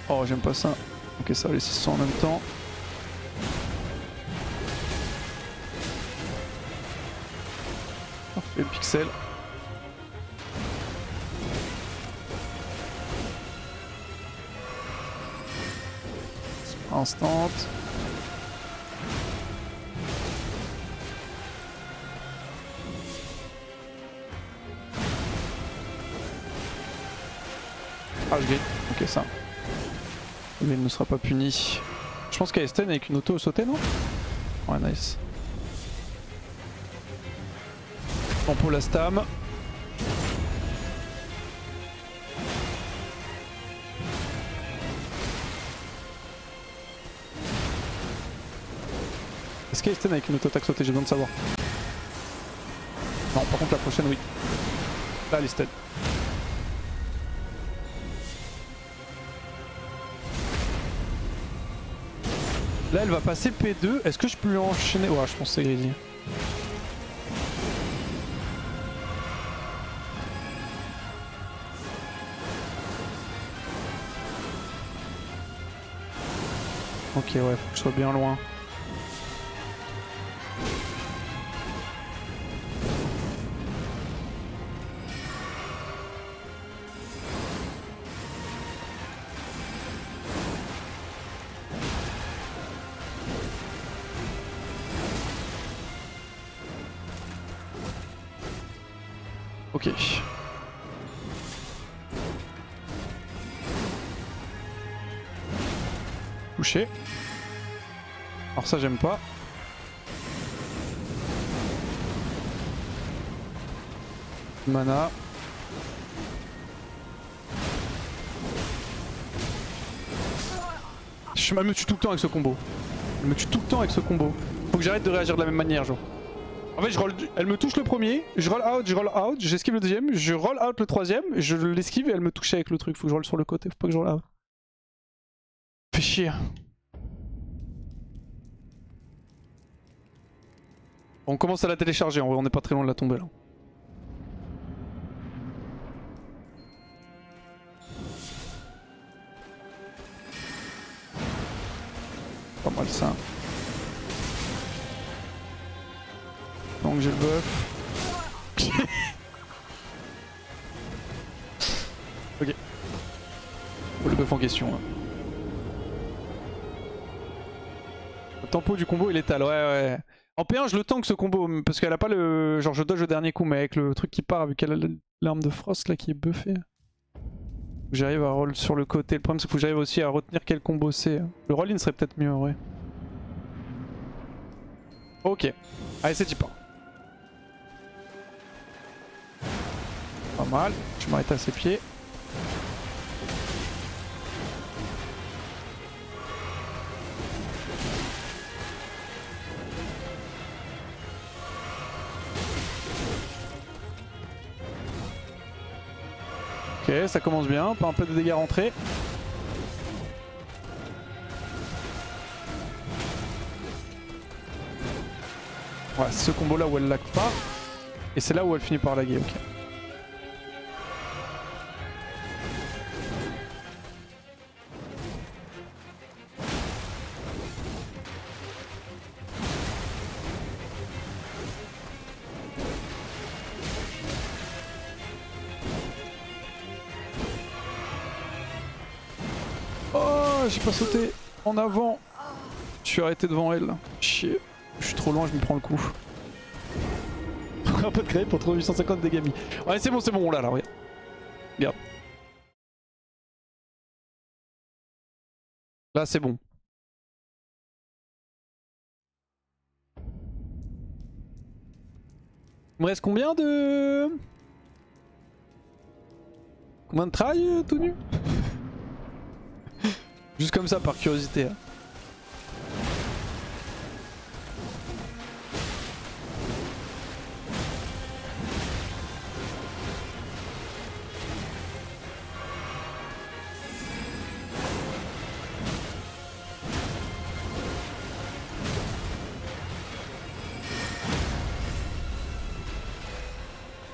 Oh, j'aime pas ça. Ok, ça, les 600 en même temps. Parfait, pixel. Instant. Ah, je grille. Ok, ça. Mais il ne sera pas puni. Je pense qu'elle est stun avec une auto sautée, non? Ouais, nice. Tempo la stam. Est-ce qu'elle est stun avec une auto attaque sautée? J'ai besoin de savoir. Non, par contre, la prochaine, oui. Là, elle est stun. Là elle va passer P2, est-ce que je peux lui enchaîner? Ouais je pense que c'est greedy. Ok ouais, faut que je sois bien loin. Ok. Touché. Alors ça j'aime pas. de mana. Elle me tue tout le temps avec ce combo. Elle me tue tout le temps avec ce combo. Faut que j'arrête de réagir de la même manière, genre. En fait, je roll, elle me touche le premier, je roll out, j'esquive le deuxième, je roll out le troisième, je l'esquive et elle me touche avec le truc. Faut que je roll sur le côté, faut pas que je roll out. Fais chier. On commence à la télécharger, on n'est pas très loin de la tomber là. Pas mal ça. Donc j'ai le buff. Ok. Oh, le buff en question là. Le tempo du combo est létal, ouais ouais. En P1 je le tank ce combo parce qu'elle a pas le... Genre je dodge le dernier coup mais avec le truc qui part vu qu'elle a l'arme de Frost là qui est buffée. J'arrive à roll sur le côté, le problème c'est que j'arrive aussi à retenir quel combo c'est. Le roll in serait peut-être mieux en vrai. Ok, allez c'est type 1. Pas mal, je m'arrête à ses pieds. Ok, ça commence bien, pas un peu de dégâts rentrés. Ouais, c'est ce combo là où elle lag pas, et c'est là où elle finit par laguer, ok. J'ai pas sauté en avant. Je suis arrêté devant elle. Chier. Je suis trop loin, je me prends le coup. Un peu de crêpe pour trouver 850 dégâts mis. Ouais, c'est bon, on l'a là, regarde. Regarde. Là, c'est bon. Il me reste combien de. Combien de trails tout nu? Juste comme ça, par curiosité.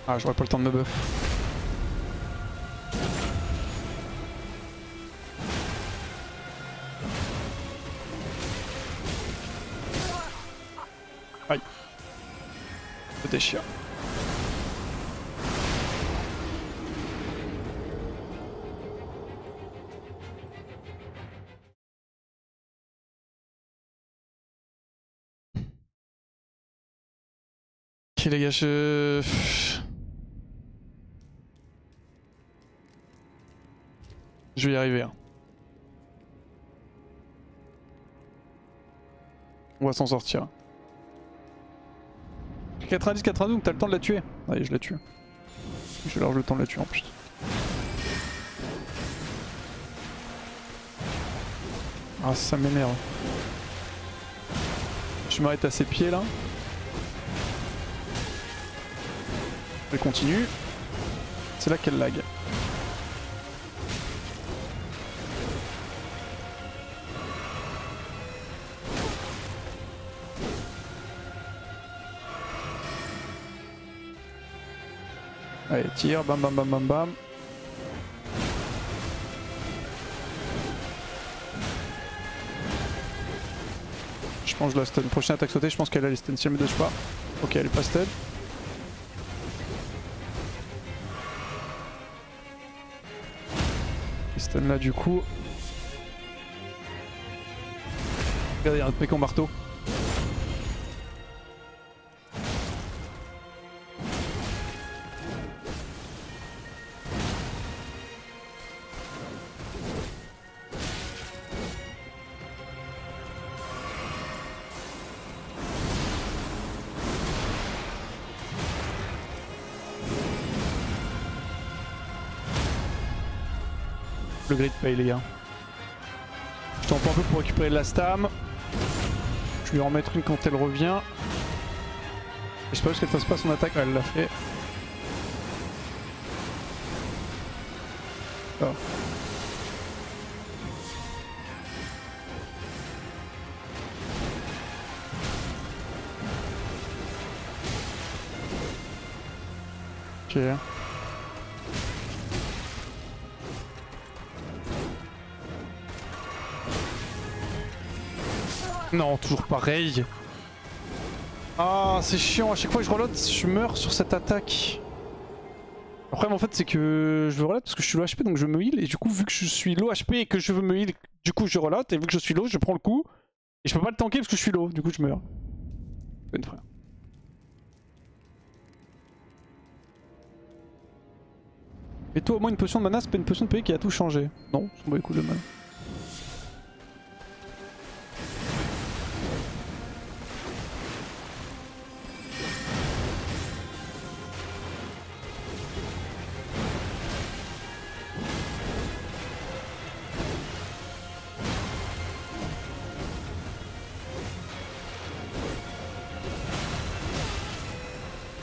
Ah, j'aurais pas le temps de me buff. Des chiens. Ok les gars, je vais y arriver. On va s'en sortir. 90-92, donc t'as le temps de la tuer. Allez, je la tue. Je large le temps de la tuer en plus. Ah, ça m'énerve. Je m'arrête à ses pieds là. Elle continue. C'est là qu'elle lag. Allez, tire, bam bam bam bam bam. Je pense que je la stun. Prochaine attaque sautée, je pense qu'elle a les stun. Si elle me dodge pas. Ok, elle est pas stun. Les stun là du coup. Regardez, il y a un mec en marteau. Le grid paye les gars. Je tombe un peu pour récupérer de la stam. Je vais lui en mettre une quand elle revient. J'espère juste qu'elle fasse pas son attaque. Ah, elle l'a fait. Oh. Ok. Non, toujours pareil. Ah, c'est chiant, à chaque fois que je reload, je meurs sur cette attaque. Le problème en fait, c'est que je veux reload parce que je suis low HP donc je me heal. Et du coup, vu que je suis low HP et que je veux me heal, du coup je reload. Et vu que je suis low, je prends le coup. Et je peux pas le tanker parce que je suis low, du coup je meurs. C'est une frère. Et toi, au moins une potion de mana, c'est pas une potion de PV qui a tout changé. Non, c'est bon, écoute le mana.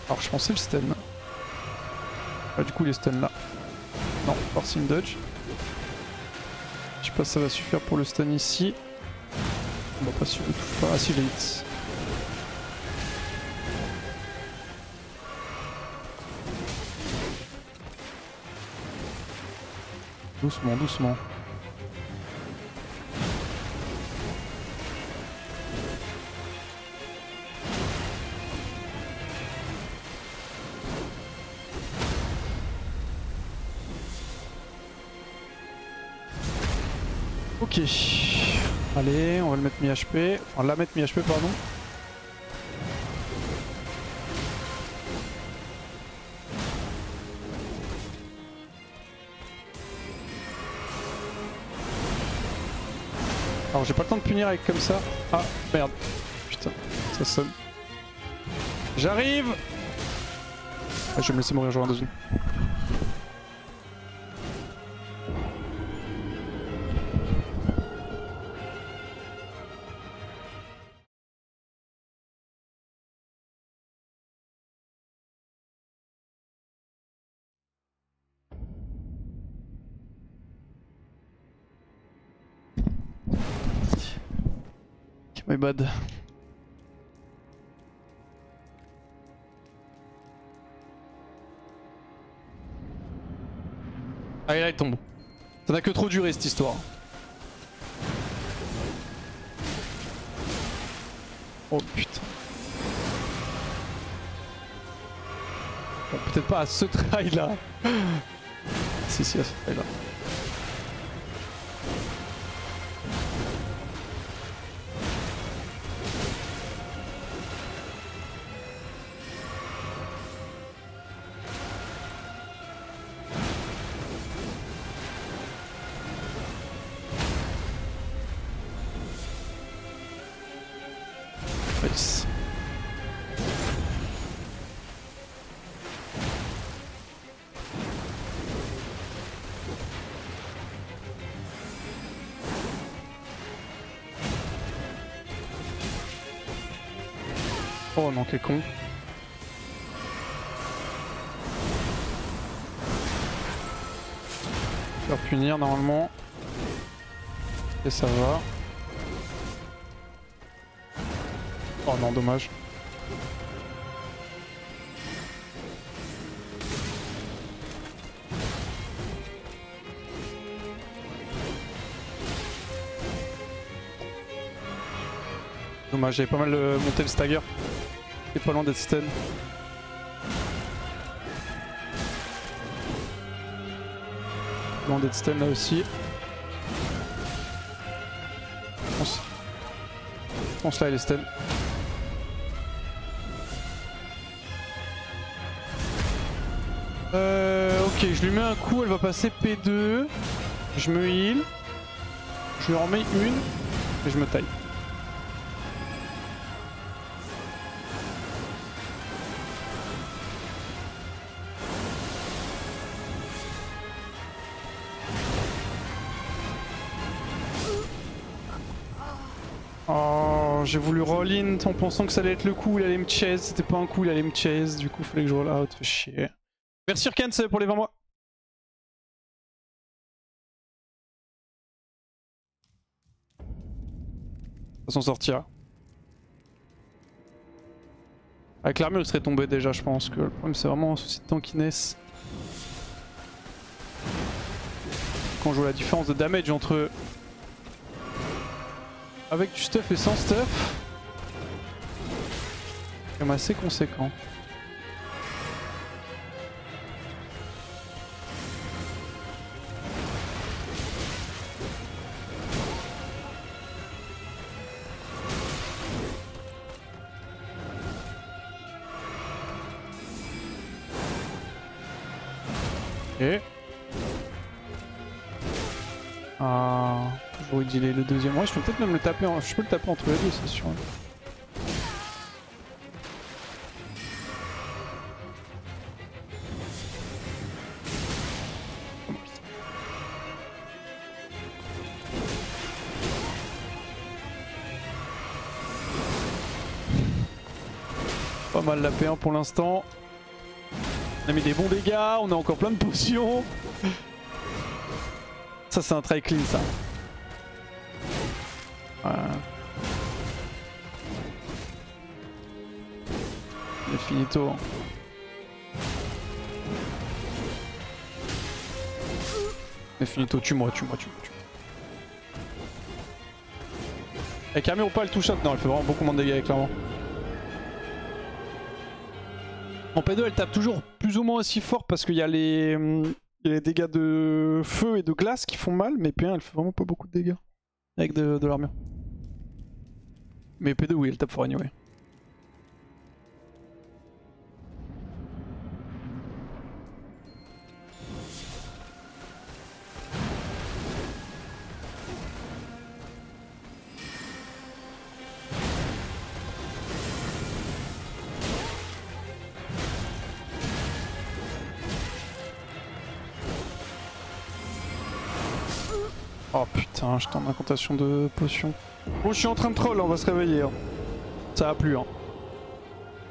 Alors je pensais le stun. Ah, du coup les stun là. Non, forcing dodge. Je sais pas si ça va suffire pour le stun ici. Bon pas sûr, touche pas. Ah si, le hit. Doucement, doucement. Ok, allez, on va le mettre mi-HP, enfin la mettre mi-HP pardon. Alors j'ai pas le temps de punir avec comme ça. Ah merde, putain, ça sonne. J'arrive. Ah, je vais me laisser mourir, je reviens dans une. My bad. Allez là il tombe. Ça n'a que trop duré cette histoire. Oh putain. Bon, peut-être pas à ce trail là. Si si à ce trail là. Oh non, quel con. Faire punir normalement. Et ça va. Oh non, dommage. Dommage, j'avais pas mal monté le stagger. Et pas loin d'être stun. Pas loin d'être stun là aussi. Je pense là il est stun. Ok, je lui mets un coup, elle va passer P2. Je me heal. Je lui en mets une. Et je me taille. Oh, j'ai voulu roll in en pensant que ça allait être le coup, il allait me chase, c'était pas un coup, il allait me chase, du coup fallait que je roll out, chier. Merci Urkens pour les 20 mois. On s'en sortira. Avec l'armure il serait tombé déjà, je pense que le problème c'est vraiment un souci de tankiness. Quand je vois la différence de damage entre avec du stuff et sans stuff, c'est quand même assez conséquent. Et ah, je vais dealer le deuxième. Ouais, je peux peut-être même le taper. Je peux le taper entre les deux, c'est sûr. Pas mal la P1 pour l'instant. On a mis des bons dégâts, on a encore plein de potions. Ça c'est un try clean ça. Voilà. C'est finito. C'est finito, tue-moi, tue-moi, tue-moi. Avec armure ou pas elle touche up, non elle fait vraiment beaucoup moins de dégâts clairement. En P2 elle tape toujours plus ou moins aussi fort parce qu'il y a les dégâts de feu et de glace qui font mal, mais P1 elle fait vraiment pas beaucoup de dégâts avec de l'armure. Mais P2 oui elle tape fort anyway. Oh putain, j'étais en incantation de potion. Bon, je suis en train de troll, on va se réveiller. Hein. Ça va plus. Hein.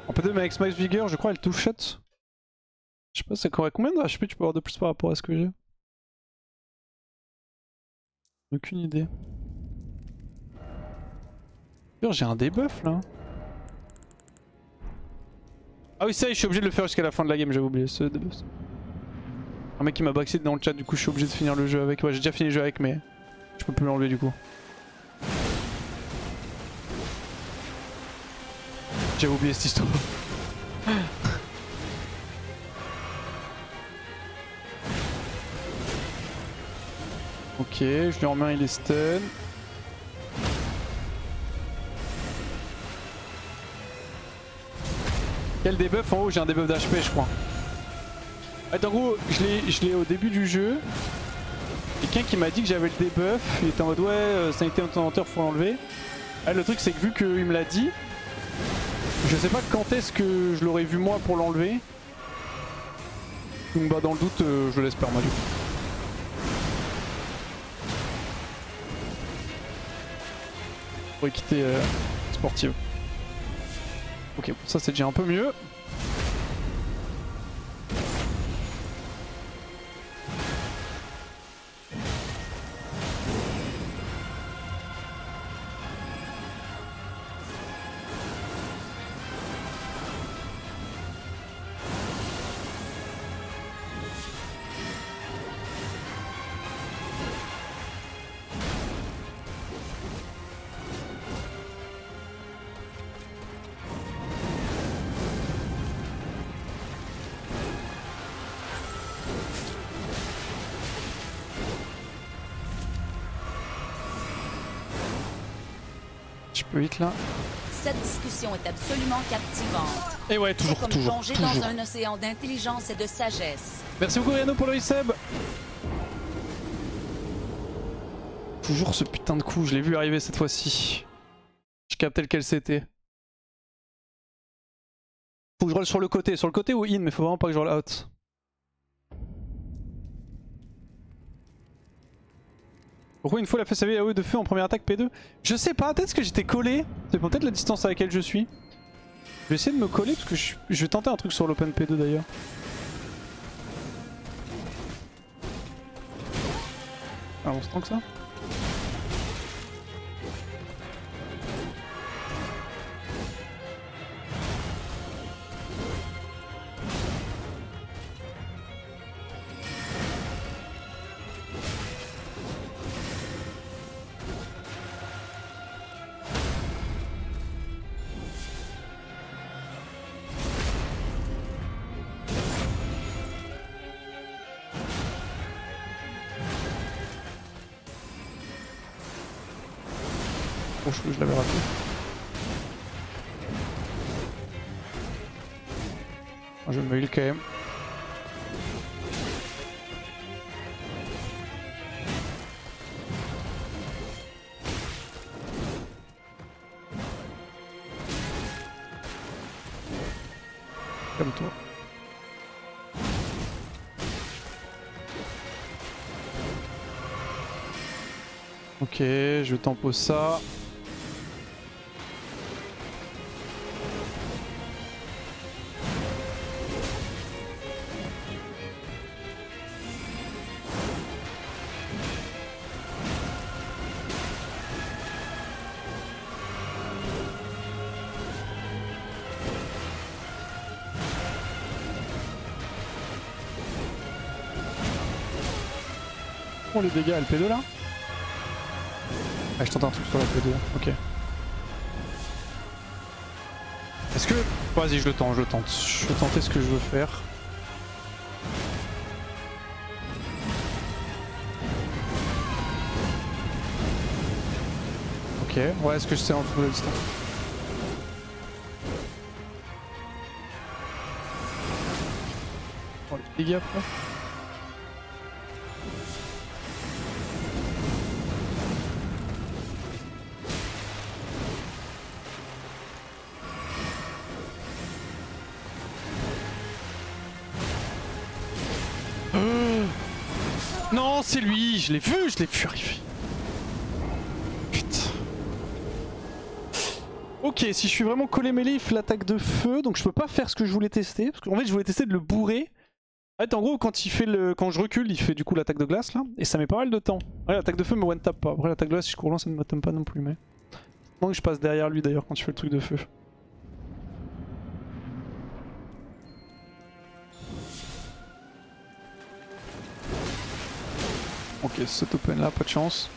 En P2, mais avec Max Vigor, je crois, elle touche shot. Je sais pas, c'est correct. Combien de HP tu peux avoir de plus par rapport à ce que j'ai? Aucune idée. J'ai un debuff là. Ah oui, ça, je suis obligé de le faire jusqu'à la fin de la game, j'avais oublié ce debuff. Un mec qui m'a backseat dans le chat, du coup je suis obligé de finir le jeu avec. Ouais, j'ai déjà fini le jeu avec, mais je peux plus l'enlever du coup. J'avais oublié cette histoire. Ok, je lui remets, il est stun. Quel debuff en haut? J'ai un debuff d'HP je crois. En gros, je l'ai au début du jeu. Quelqu'un qui m'a dit que j'avais le debuff, il était en mode ouais, sanité intendanteur, faut l'enlever. Ah, le truc c'est que vu qu'il me l'a dit, je sais pas quand est-ce que je l'aurais vu moi pour l'enlever. Donc bah dans le doute, je l'espère moi du coup. Pour équité sportive. Ok, ça c'est déjà un peu mieux. Là. Cette discussion est absolument captivante. Et ouais, toujours. Plonger dans un océan d'intelligence et de sagesse. Merci beaucoup Riano pour le resub. Toujours ce putain de coup, je l'ai vu arriver cette fois-ci. Je captais lequel c'était. Faut que je roll sur le côté ou in, mais faut vraiment pas que je roll out. Pourquoi une fois elle a fait sa VAE de feu en première attaque P2 ? Je sais pas, peut-être que j'étais collé. C'est peut-être la distance à laquelle je suis. Je vais essayer de me coller parce que je vais tenter un truc sur l'open P2 d'ailleurs. Ah on se tank ça ? Je l'avais raté. Je vais me heal quand même. Comme toi. Ok, je tempo ça. Les dégâts à LP2 là? Ah, je tente un truc sur la LP2, ok. Est-ce que... Vas-y, je le tente. Je vais tenter ce que je veux faire. Ok, ouais, est-ce que je sais en trouver la distance? Je prends les dégâts après. Non, c'est lui, je l'ai vu arriver. Putain. Ok, si je suis vraiment collé mêlé, il fait l'attaque de feu, donc je peux pas faire ce que je voulais tester. Parce qu'en fait, je voulais tester de le bourrer. En gros, quand je recule, il fait du coup l'attaque de glace là, et ça met pas mal de temps. Ouais, l'attaque de feu me one-tap pas. Après, l'attaque de glace, si je cours loin, ça ne me tape pas non plus. Mais. Donc, je passe derrière lui d'ailleurs quand tu fais le truc de feu. Ok, cet open là, pas de chance.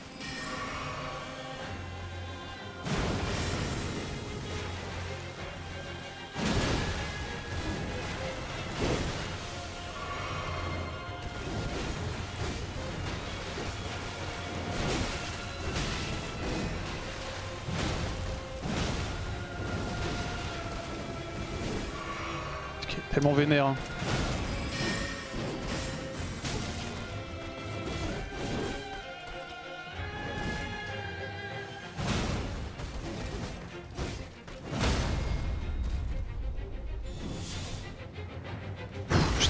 Ok, tellement vénère hein.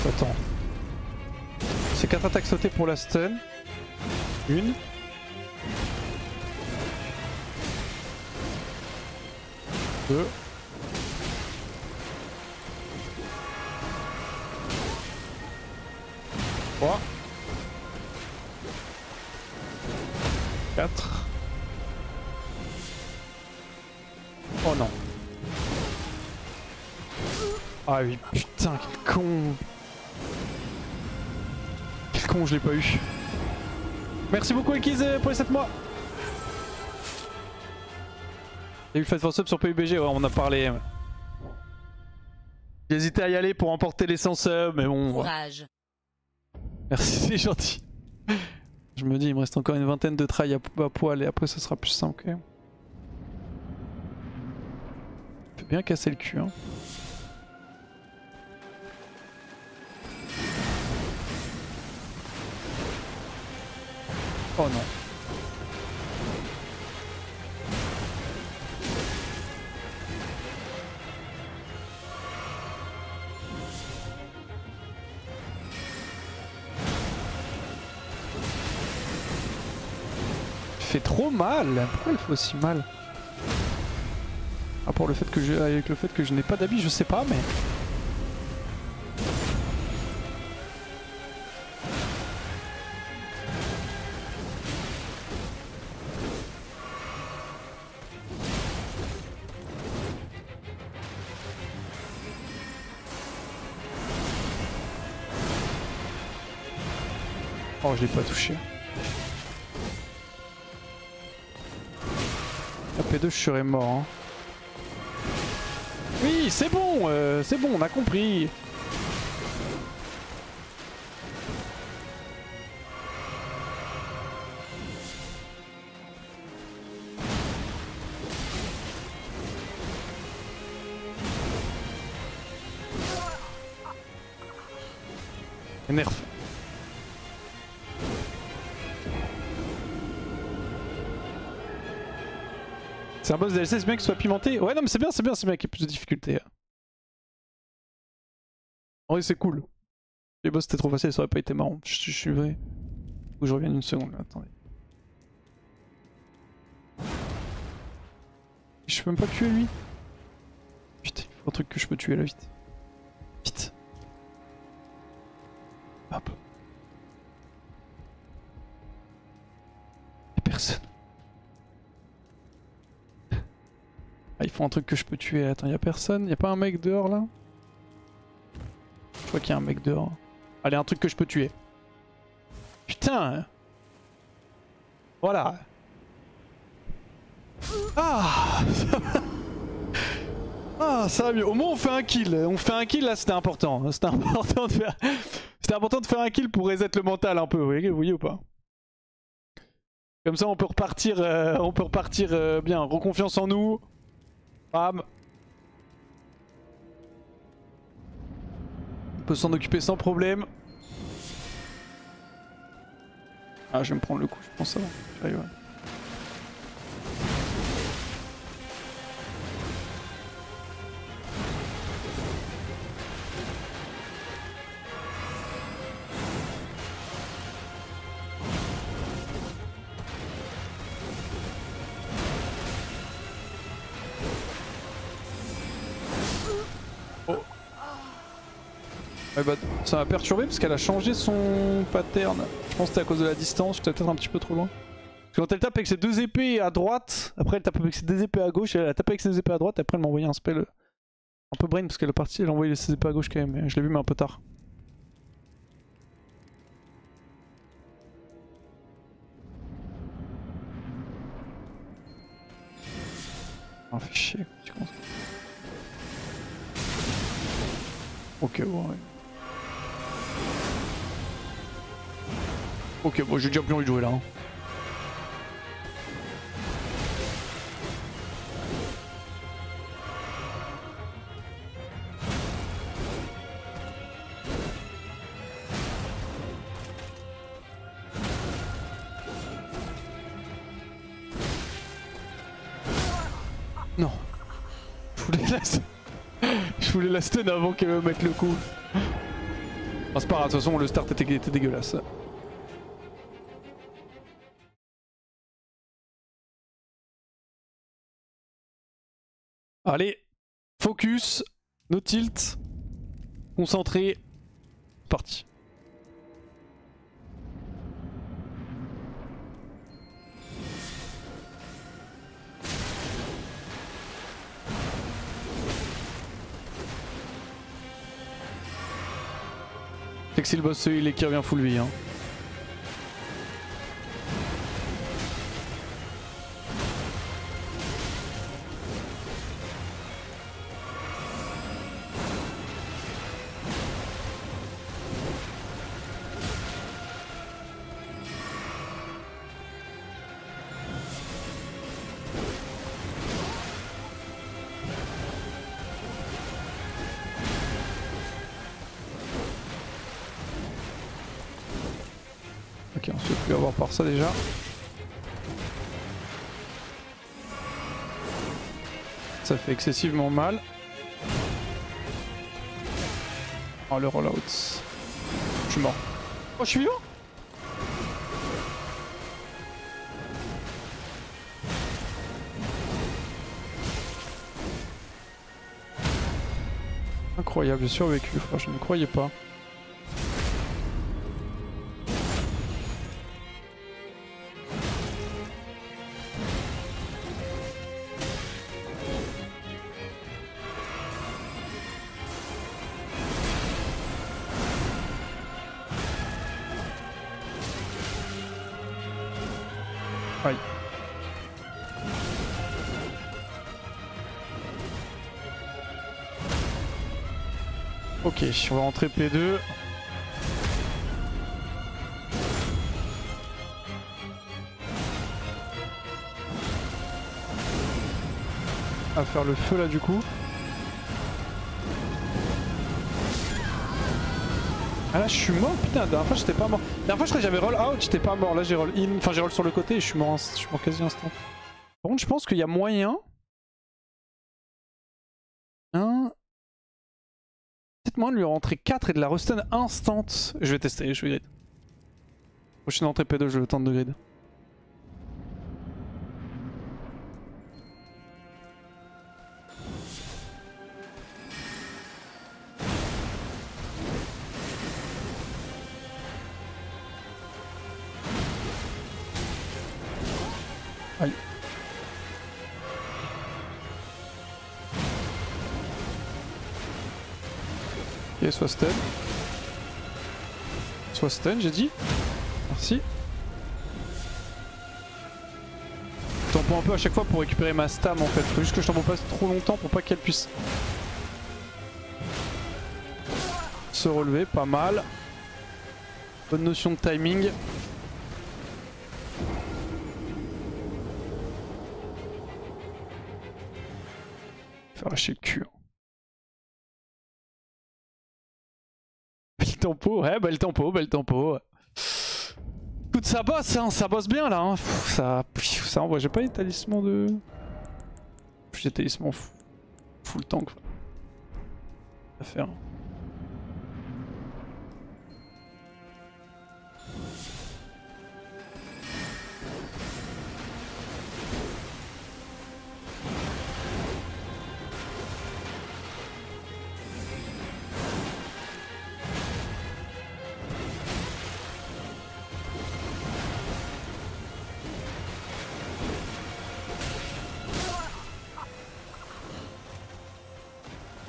Attends. C'est 4 attaques sautées pour la stun. Une. Deux. Trois. Quatre. Oh non. Ah oui, putain, quel con. Je l'ai pas eu. Merci beaucoup Ekiz pour les 7 mois. Il y a eu le Fight for Sub sur PUBG, ouais, on a parlé. J'ai hésité à y aller pour emporter les 100 subs, mais bon. Courage. Merci, c'est gentil. Je me dis, il me reste encore une vingtaine de try à poil et après ça sera plus simple. Okay. On peut bien casser le cul. Hein. Oh non. fait trop mal. Pourquoi il fait aussi mal? Ah, pour le fait que je, avec le fait que je n'ai pas d'habit, je sais pas, mais... Oh, je l'ai pas touché. La P2, je serais mort. Hein. Oui, c'est bon, on a compris. Nerf. C'est un boss DLC, c'est bien qu'il soit pimenté. Ouais, non, mais c'est bien, qu'il y ait plus de difficultés. En vrai, c'est cool. Les boss c'était trop facile, ça aurait pas été marrant. Je suis vrai. Faut que je revienne une seconde là, attendez. Je peux même pas tuer lui. Putain, il faut un truc que je peux tuer là, vite. Vite. Hop. Y'a personne. Il faut un truc que je peux tuer. Attends, y'a personne. Y'a pas un mec dehors là? Je crois qu'il y a un mec dehors. Allez, un truc que je peux tuer. Putain! Voilà! Ah! Ça va. Ah, ça va mieux. Au moins, on fait un kill. On fait un kill là, c'était important. C'était important de faire. C'était important de faire un kill pour reset le mental un peu, vous voyez ou pas? Comme ça, on peut repartir bien. Reconfiance en nous. Bam. On peut s'en occuper sans problème. Ah, je vais me prendre le coup, je pense avant. J'arrive, ouais. Bah, ça m'a perturbé parce qu'elle a changé son pattern. Je pense que c'était à cause de la distance, j'étais peut-être un petit peu trop loin. Parce que quand elle tape avec ses deux épées à droite, après elle tape avec ses deux épées à gauche, elle a tapé avec ses deux épées à droite, après elle m'a envoyé un spell un peu brain parce qu'elle est partie, elle a envoyé ses épées à gauche quand même, je l'ai vu mais un peu tard. Ah, fait chier, tu commences. Ok, bon, ouais. Ok, bon, j'ai déjà plus envie de jouer là. Hein. Non. Je voulais la stun. Je voulais la stun avant qu'elle me mette le coup. Enfin, c'est pas grave, de toute façon, le start était dégueulasse. Allez, focus, no tilt, concentré, parti. C'est que si le boss il est qui revient full vie hein. Ok, on se fait plus avoir par ça déjà. Ça fait excessivement mal. Oh le rollout. Je suis mort. Oh je suis vivant. Incroyable, j'ai survécu, je ne croyais pas. Ok, on va rentrer P2. À faire le feu là du coup. Ah là je suis mort putain, la dernière fois j'étais pas mort. La dernière fois je crois que j'avais roll out, j'étais pas mort, là j'ai roll in, enfin j'ai roll sur le côté et je suis mort quasi instant. Par contre je pense qu'il y a moyen... Moi de lui rentrer 4 et de la restun instant. Je vais tester, je vais grid. Prochaine entrée P2, je le tente de grid. Aïe. Ok, soit stun. Soit stun, j'ai dit. Merci. Je tampon un peu à chaque fois pour récupérer ma stam en fait. Faut juste que je tampon pas trop longtemps pour pas qu'elle puisse se relever. Pas mal. Bonne notion de timing. Faire lâcher le cul. Tempo, ouais, bel tempo, bel tempo. Écoute, ça bosse, hein, ça bosse bien là. Hein. Ça envoie, j'ai pas les talismans de. J'ai des talismans full tank. À faire.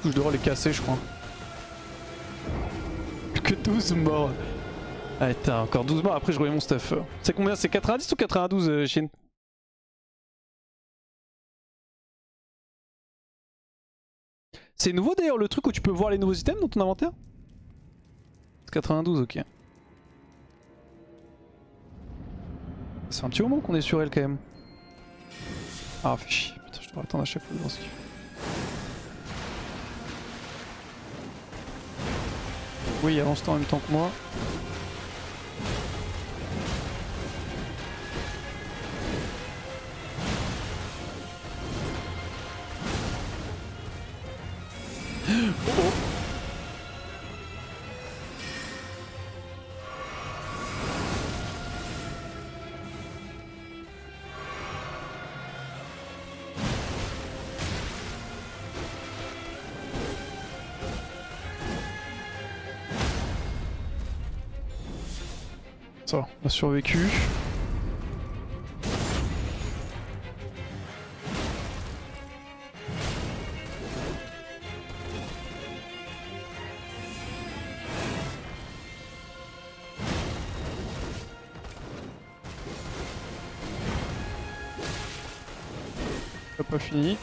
Je devrais les casser, je crois. Que 12 morts. Ah, t'as encore 12 morts. Après, je reviens mon stuff. C'est combien? C'est 90 ou 92, Shin? C'est nouveau d'ailleurs le truc où tu peux voir les nouveaux items dans ton inventaire? C'est 92, ok. C'est un petit moment qu'on est sur elle quand même. Ah, fais chier. Putain, je devrais attendre à chaque fois dans ce qu'il fait. Oui, avance-toi en même temps que moi. Oh oh. Ça, on a survécu. C'est pas fini.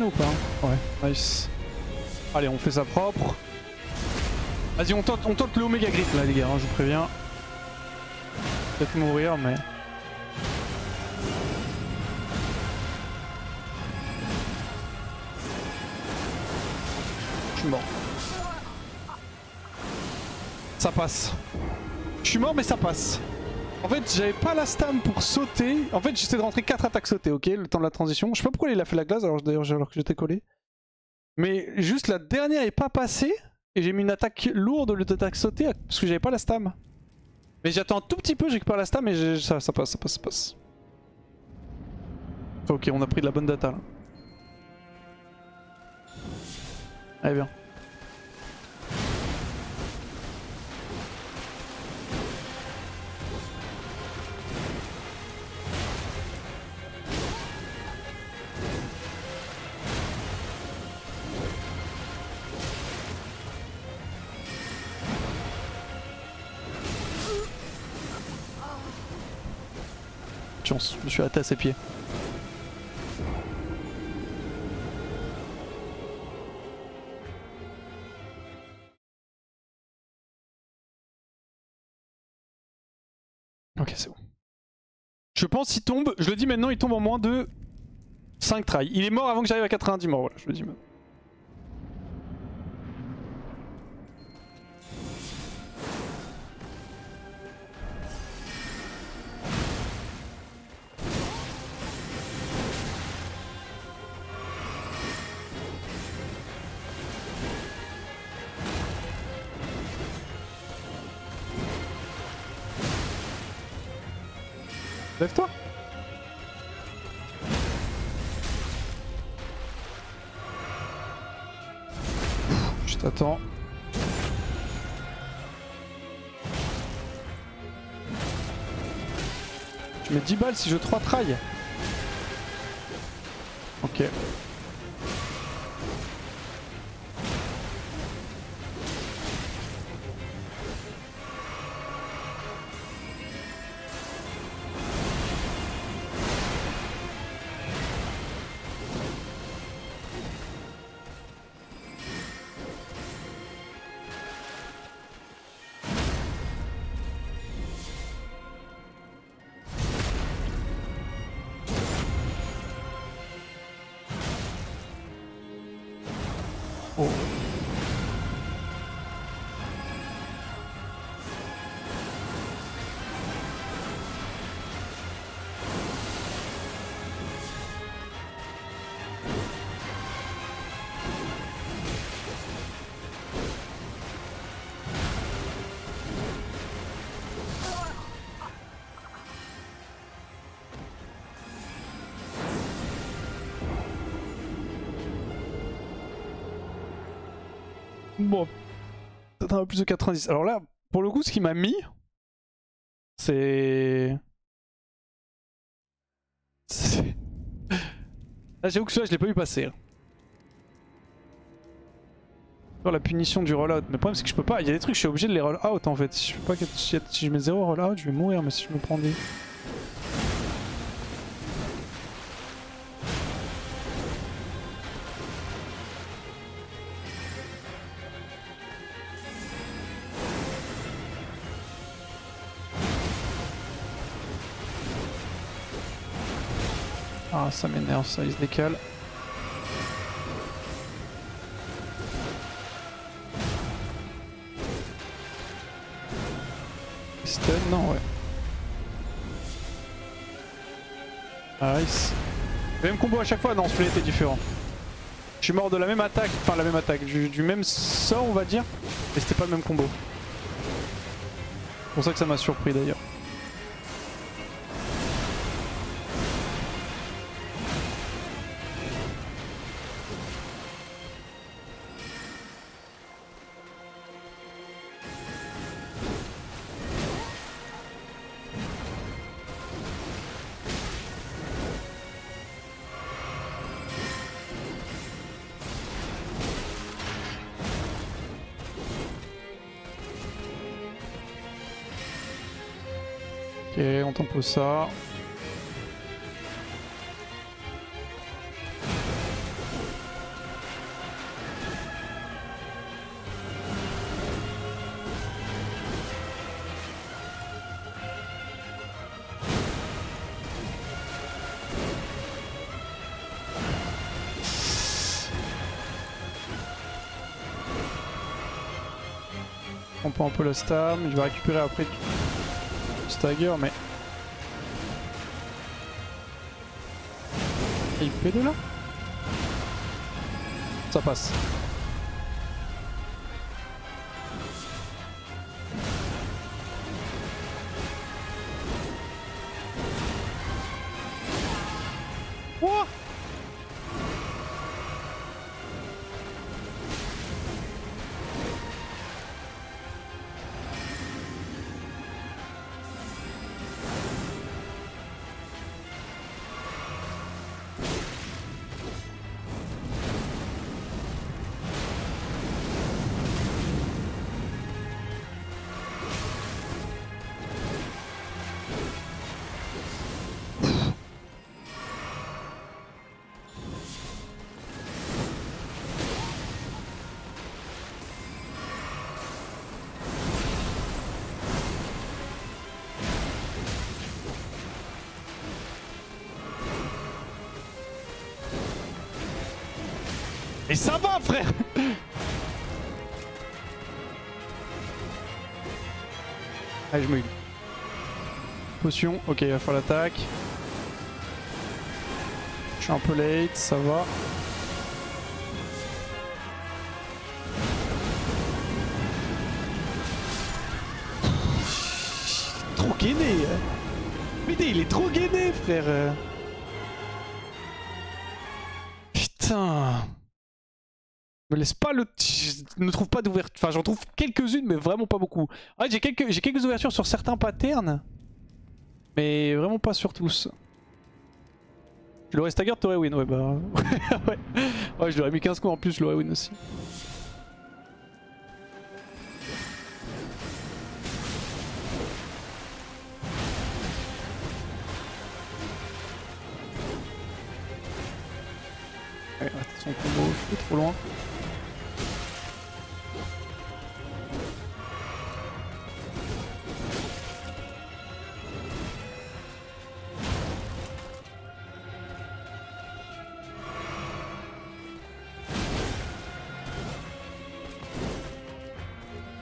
Ou pas hein? Ouais, nice. Allez, on fait ça propre. Vas-y, on tente le Omega Grip là, les gars, hein, je vous préviens. Peut-être mourir, mais. Je suis mort. Ça passe. Je suis mort, mais ça passe. En fait, j'avais pas la stam pour sauter. En fait, j'essaie de rentrer 4 attaques sautées, ok, le temps de la transition. Je sais pas pourquoi il a fait la glace, alors d'ailleurs, alors que j'étais collé. Mais juste la dernière est pas passée. Et j'ai mis une attaque lourde au lieu d'attaque sautée parce que j'avais pas la stam. Mais j'attends un tout petit peu, j'ai pas la stam et ça passe, ça passe. Ok, on a pris de la bonne data là. Allez, bien. Chance, je suis atteint à ses pieds. Ok, c'est bon. Je pense qu'il tombe, je le dis maintenant, il tombe en moins de 5 tries. Il est mort avant que j'arrive à 90 morts, voilà, je le dis maintenant. Lève-toi. Je t'attends. Je mets 10 balles si je 3 try. Ok. Bon, peut-être un peu plus de 90. Alors là, pour le coup, ce qui m'a mis, c'est... Là, j'avoue que celui-là, je l'ai pas vu passer. Sur la punition du rollout. Mais le problème, c'est que je peux pas. Il y a des trucs, je suis obligé de les roll out en fait. Je peux pas. Si je mets 0 rollout, je vais mourir, mais si je me prends des... Ah, ça m'énerve, ça, il se décale. Stun, non, ouais. Nice. Même combo à chaque fois, non, celui-là était différent. Je suis mort de la même attaque, enfin la même attaque, du même sort on va dire, mais c'était pas le même combo. C'est pour ça que ça m'a surpris d'ailleurs. Ok, on tempo ça. On prend un peu la stam, je vais récupérer après. Stagger, mais... Il fait de là. Ça passe. Boah! Et ça va, frère. Allez, je me heal. Potion, ok, il va falloir l'attaque. Je suis un peu late, ça va. Trop gainé. Putain, il est trop gainé, frère. Putain. Me laisse pas le... Je ne trouve pas d'ouverture. Enfin, j'en trouve quelques-unes, mais vraiment pas beaucoup. Ah, j'ai quelques ouvertures sur certains patterns, mais vraiment pas sur tous. Je l'aurais stagger, t'aurais win. Ouais, bah... ouais. Ouais, je l'aurais mis 15 coups en plus, je l'aurais win aussi. Ouais, attention, combo, je suis trop loin.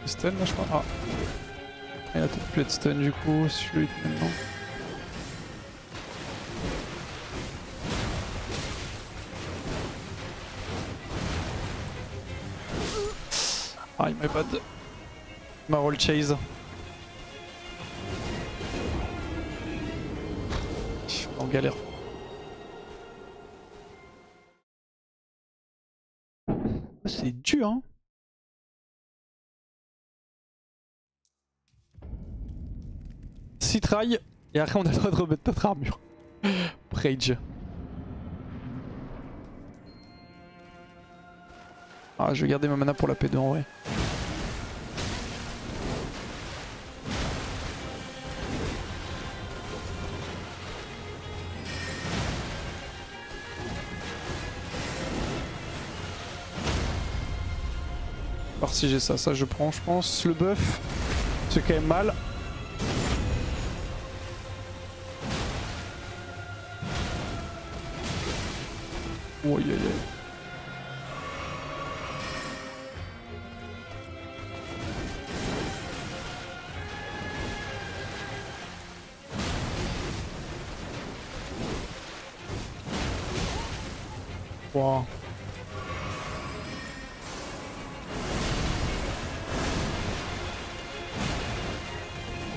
Stun là je crois. Ah, il a peut-être plus de stun du coup si je le hit maintenant. Ah, il m'a pas de... Il m'a roll chase. Je suis en galère. C'est dur hein. Trail et après on a le droit de remettre notre armure. Rage. Ah, je vais garder ma mana pour la P2 en vrai. Voir si j'ai ça, ça je prends je pense. Le buff, c'est quand même mal. Oh, yeah, yeah. Wow.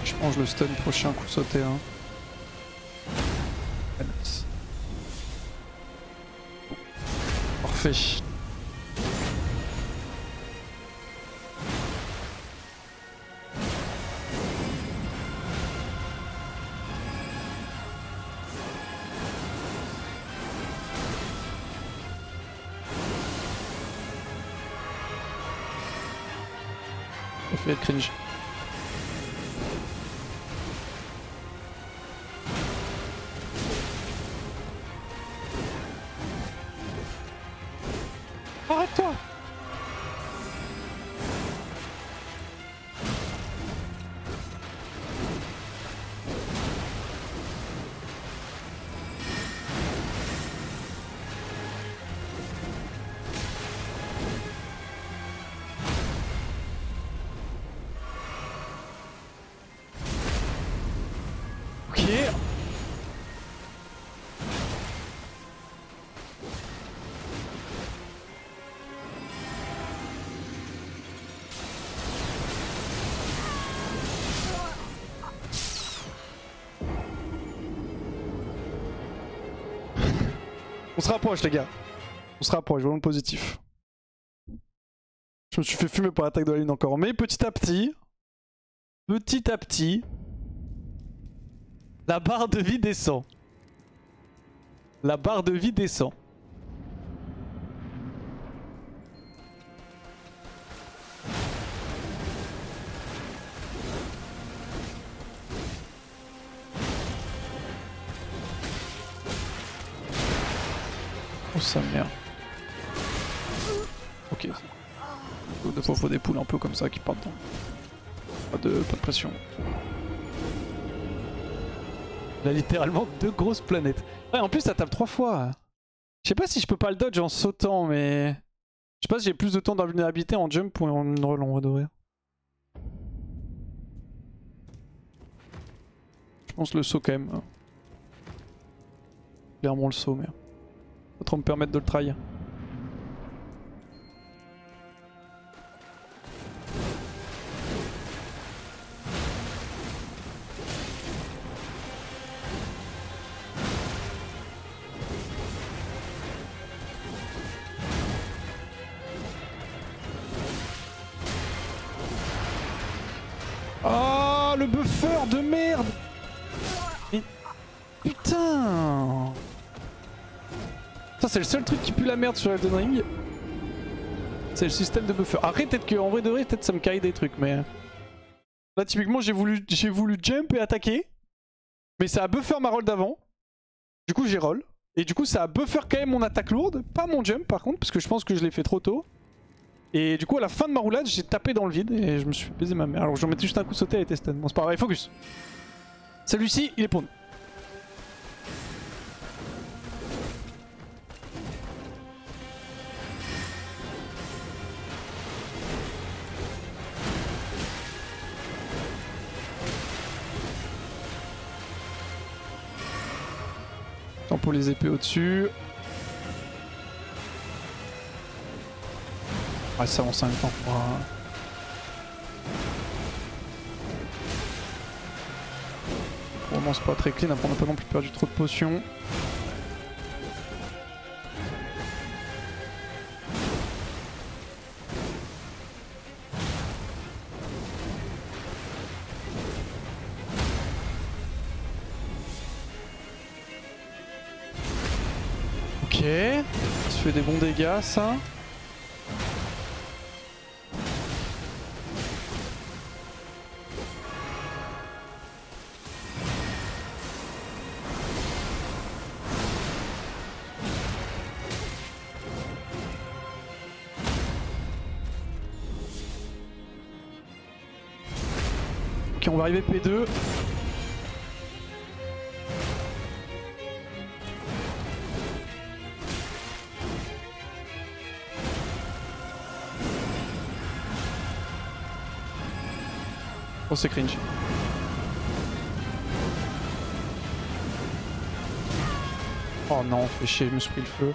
Je pense que je le stun prochain coup sauté hein. Fish. Ça fait être cringe. On se rapproche les gars. On se rapproche, voyons le positif. Je me suis fait fumer par l'attaque de la lune encore. Mais petit à petit, la barre de vie descend. La barre de vie descend. Oh sa merde. Ok. Deux fois faut des poules un peu comme ça qui partent dans. Pas de pression. Il a littéralement deux grosses planètes. Ouais, en plus ça tape 3 fois. Je sais pas si je peux pas le dodge en sautant, mais... Je sais pas si j'ai plus de temps d'invulnérabilité en jump ou en roll, on va devoir. Je pense le saut quand même. Clairement le saut, mais... Faut trop me permettre de le try. Oh le buffer de merde. Mais... Putain. Ça c'est le seul truc qui pue la merde sur Elden Ring. C'est le système de buffer. Après peut-être que en vrai de vrai peut-être ça me caille des trucs, mais... Là typiquement j'ai voulu jump et attaquer. Mais ça a buffer ma roll d'avant. Du coup j'ai roll. Et du coup ça a buffer quand même mon attaque lourde. Pas mon jump par contre parce que je pense que je l'ai fait trop tôt. Et du coup à la fin de ma roulade j'ai tapé dans le vide et je me suis fait baiser ma mère. Alors je mettais juste un coup de sauté à était stun. Bon c'est pas grave, focus. Celui-ci il est pour nous. Tant pour les épées au-dessus. Ah ça avance en même temps. Wow. Pour le moment c'est pas très clean, on n'a pas non plus perdu trop de potions. Ok, ça fait des bons dégâts ça. On va arriver P2. Oh c'est cringe. Oh non, fais chier, je me suis pris le feu.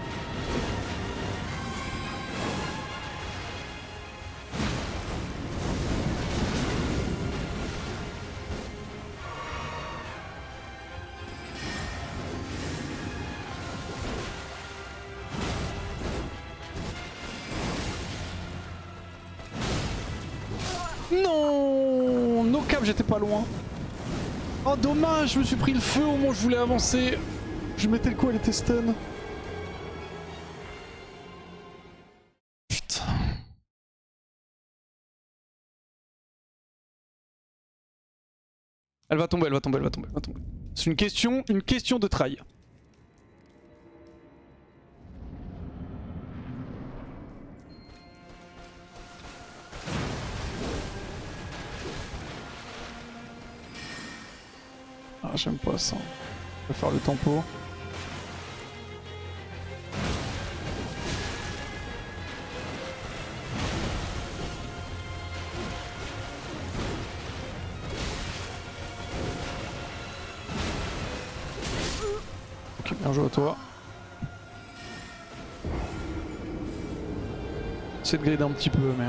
J'étais pas loin. Oh dommage, je me suis pris le feu au moment où je voulais avancer. Je mettais le coup, elle était stun. Putain. Elle va tomber, elle va tomber, elle va tomber, elle va tomber. C'est une question de try. J'aime pas ça. Je vais faire le tempo. Ok, bien joué à toi. J'essaie de grider un petit peu, mais...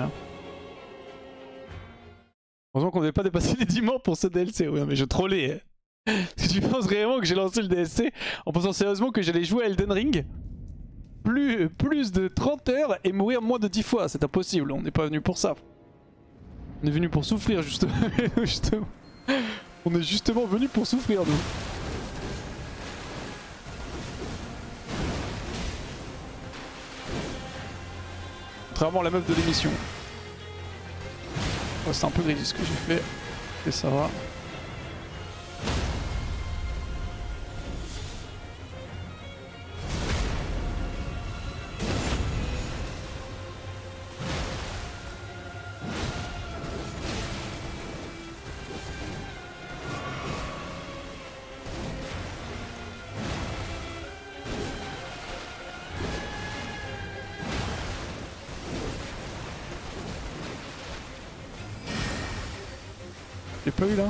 Heureusement qu'on devait pas dépasser les 10 morts pour ce DLC. Oui, mais je trollais. Tu penses réellement que j'ai lancé le DLC en pensant sérieusement que j'allais jouer à Elden Ring plus de 30 heures et mourir moins de 10 fois. C'est impossible, on n'est pas venu pour ça. On est venu pour souffrir, justement. On est justement venu pour souffrir, nous. Contrairement à la meuf de l'émission. Oh, c'est un peu gris ce que j'ai fait. Et ça va. Pas eu là.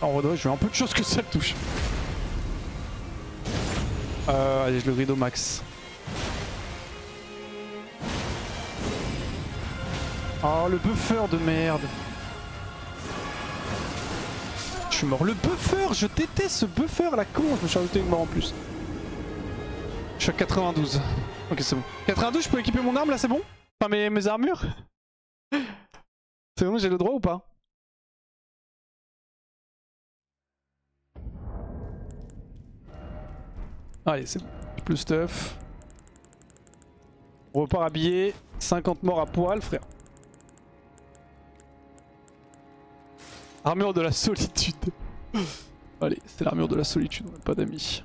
En vrai, je veux un peu de chance que ça le touche. Allez, je le gride au max. Oh, le buffer de merde. Je suis mort. Le buffer, je déteste ce buffer, la con. Je me suis rajouté une mort en plus. Je suis à 92. Ok, c'est bon. 92, je peux équiper mon arme là, c'est bon? Enfin, mes armures? C'est bon, j'ai le droit ou pas? Allez, c'est bon. Plus stuff. On repart habillé. 50 morts à poil, frère. Armure de la solitude. Allez, c'est l'armure de la solitude, on n'a pas d'amis.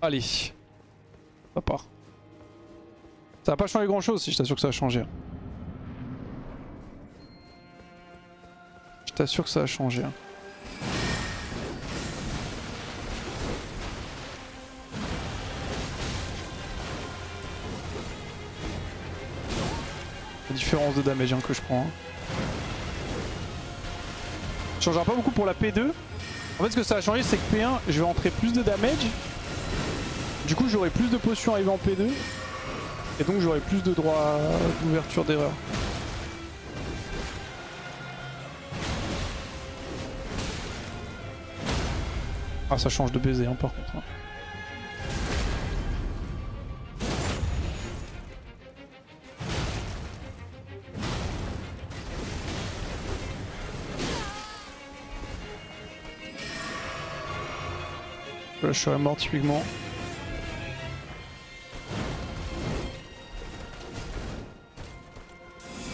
Allez. Ça part. Ça va pas changer grand chose si je t'assure que ça va changer. Je t'assure que ça va changer. Différence de damage hein, que je prends. Ça changera pas beaucoup pour la P2. En fait ce que ça a changé c'est que P1 je vais entrer plus de damage. Du coup j'aurai plus de potions arrivées en P2. Et donc j'aurai plus de droits d'ouverture d'erreur. Ah ça change de baiser hein, par contre. Hein. Je serais mort typiquement.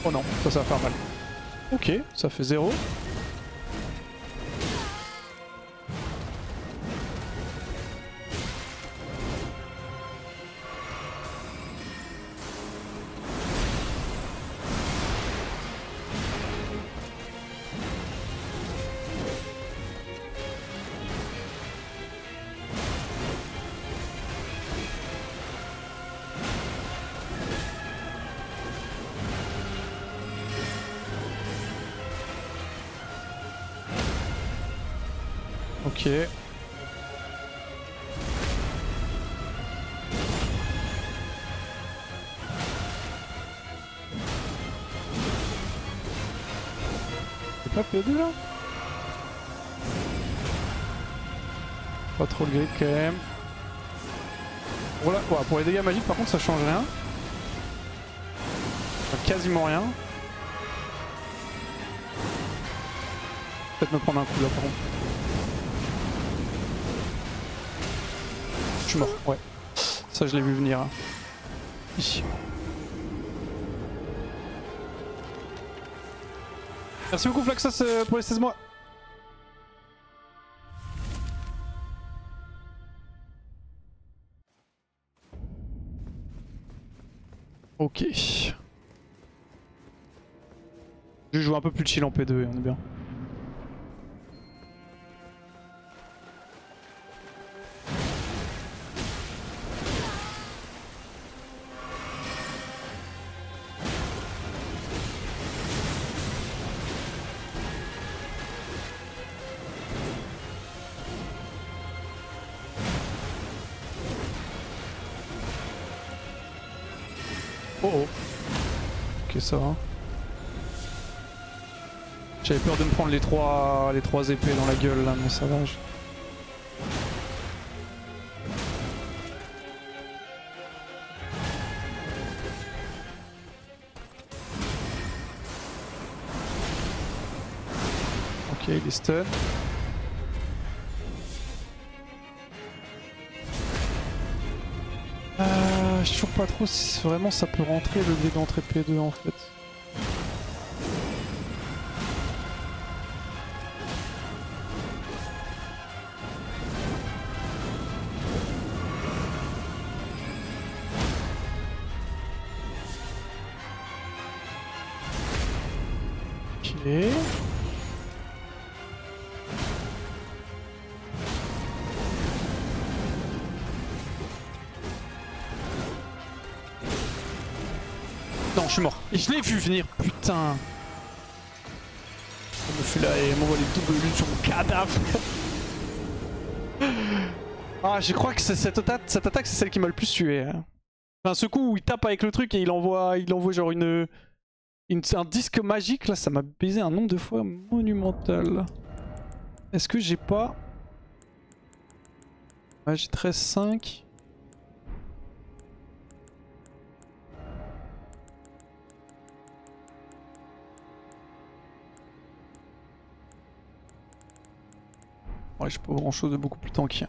Oh non, ça va faire mal. Ok, ça fait 0. Ok. C'est pas P2 là? Pas trop le grip quand même. Voilà quoi, pour les dégâts magiques par contre ça change rien. Enfin, quasiment rien. Peut-être me prendre un coup là par contre. Je suis mort, ouais. Ça je l'ai vu venir. Hein. Ici. Merci beaucoup Flaxos pour les 16 mois. Ok. Je vais jouer un peu plus chill en P2 et on est bien. Oh oh. Ok, ça va. J'avais peur de me prendre les trois épées dans la gueule là, mais ça va. Ok, il est stun. Je sais toujours pas trop si vraiment ça peut rentrer le levier d'entrée P2 en fait. Non, je suis mort. Et je l'ai vu venir, putain. Elle me fait là et elle m'envoie les doubles luttes sur mon cadavre. Ah, je crois que cette attaque, c'est celle qui m'a le plus tué. Enfin, ce coup où il tape avec le truc et il envoie genre un disque magique, là, ça m'a baisé un nombre de fois monumental. Est-ce que j'ai pas... Ouais, j'ai 13-5. Ouais, j'ai pas grand chose de beaucoup plus tanky.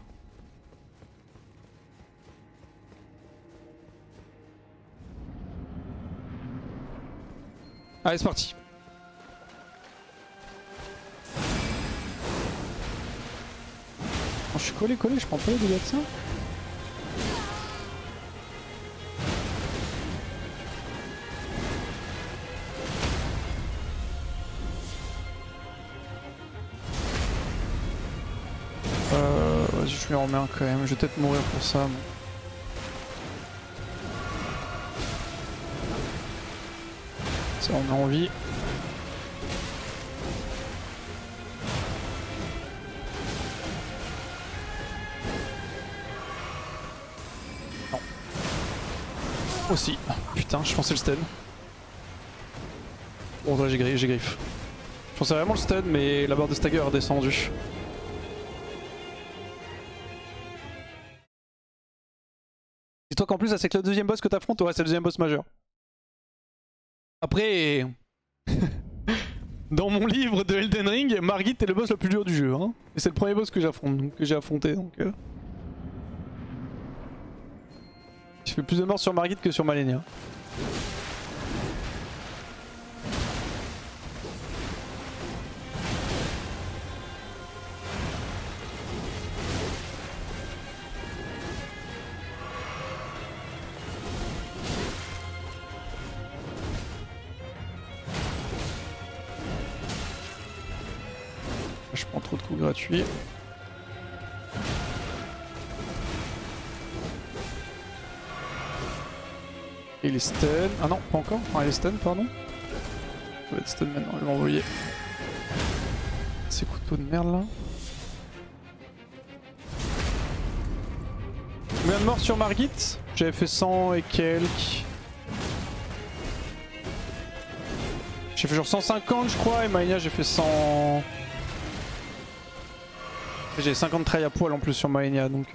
Allez, c'est parti. Quand je suis collé, je prends pas les dégâts de ça. Je lui en mets un quand même, je vais peut-être mourir pour ça. Mais... ça, on a envie. Non. Aussi. Putain, je pensais le stun. Bon, là, j'ai griffe. Je pensais vraiment le stun, mais la barre de stagger est descendue. Toi qu'en plus c'est le deuxième boss que t'affrontes, ouais c'est le deuxième boss majeur. Après, dans mon livre de Elden Ring, Margit est le boss le plus dur du jeu. Hein. Et c'est le premier boss que j'ai affronté. Donc, je fais plus de morts sur Margit que sur Malenia. Je prends trop de coups gratuits. Et il est stun. Ah non, pas encore. Ah, il est stun, pardon. Il va être stun maintenant, il va envoyer. Ces couteaux de merde là. Combien de morts sur Margit? J'avais fait 100 et quelques. J'ai fait genre 150, je crois, et Malenia j'ai fait 100. J'ai 50 traits à poil en plus sur Malenia donc si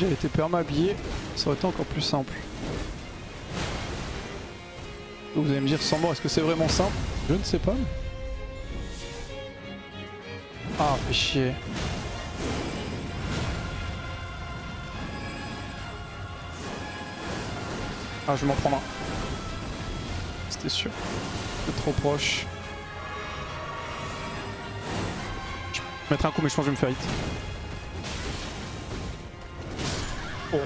j'avais été perma habillé, ça aurait été encore plus simple. Donc vous allez me dire sans mort, est-ce que c'est vraiment simple? Je ne sais pas. Ah, fais chier. Ah, je vais m'en prendre un. C'était sûr. C'était trop proche. Je vais mettre un coup, mais je pense que je vais me faire hit. Oh.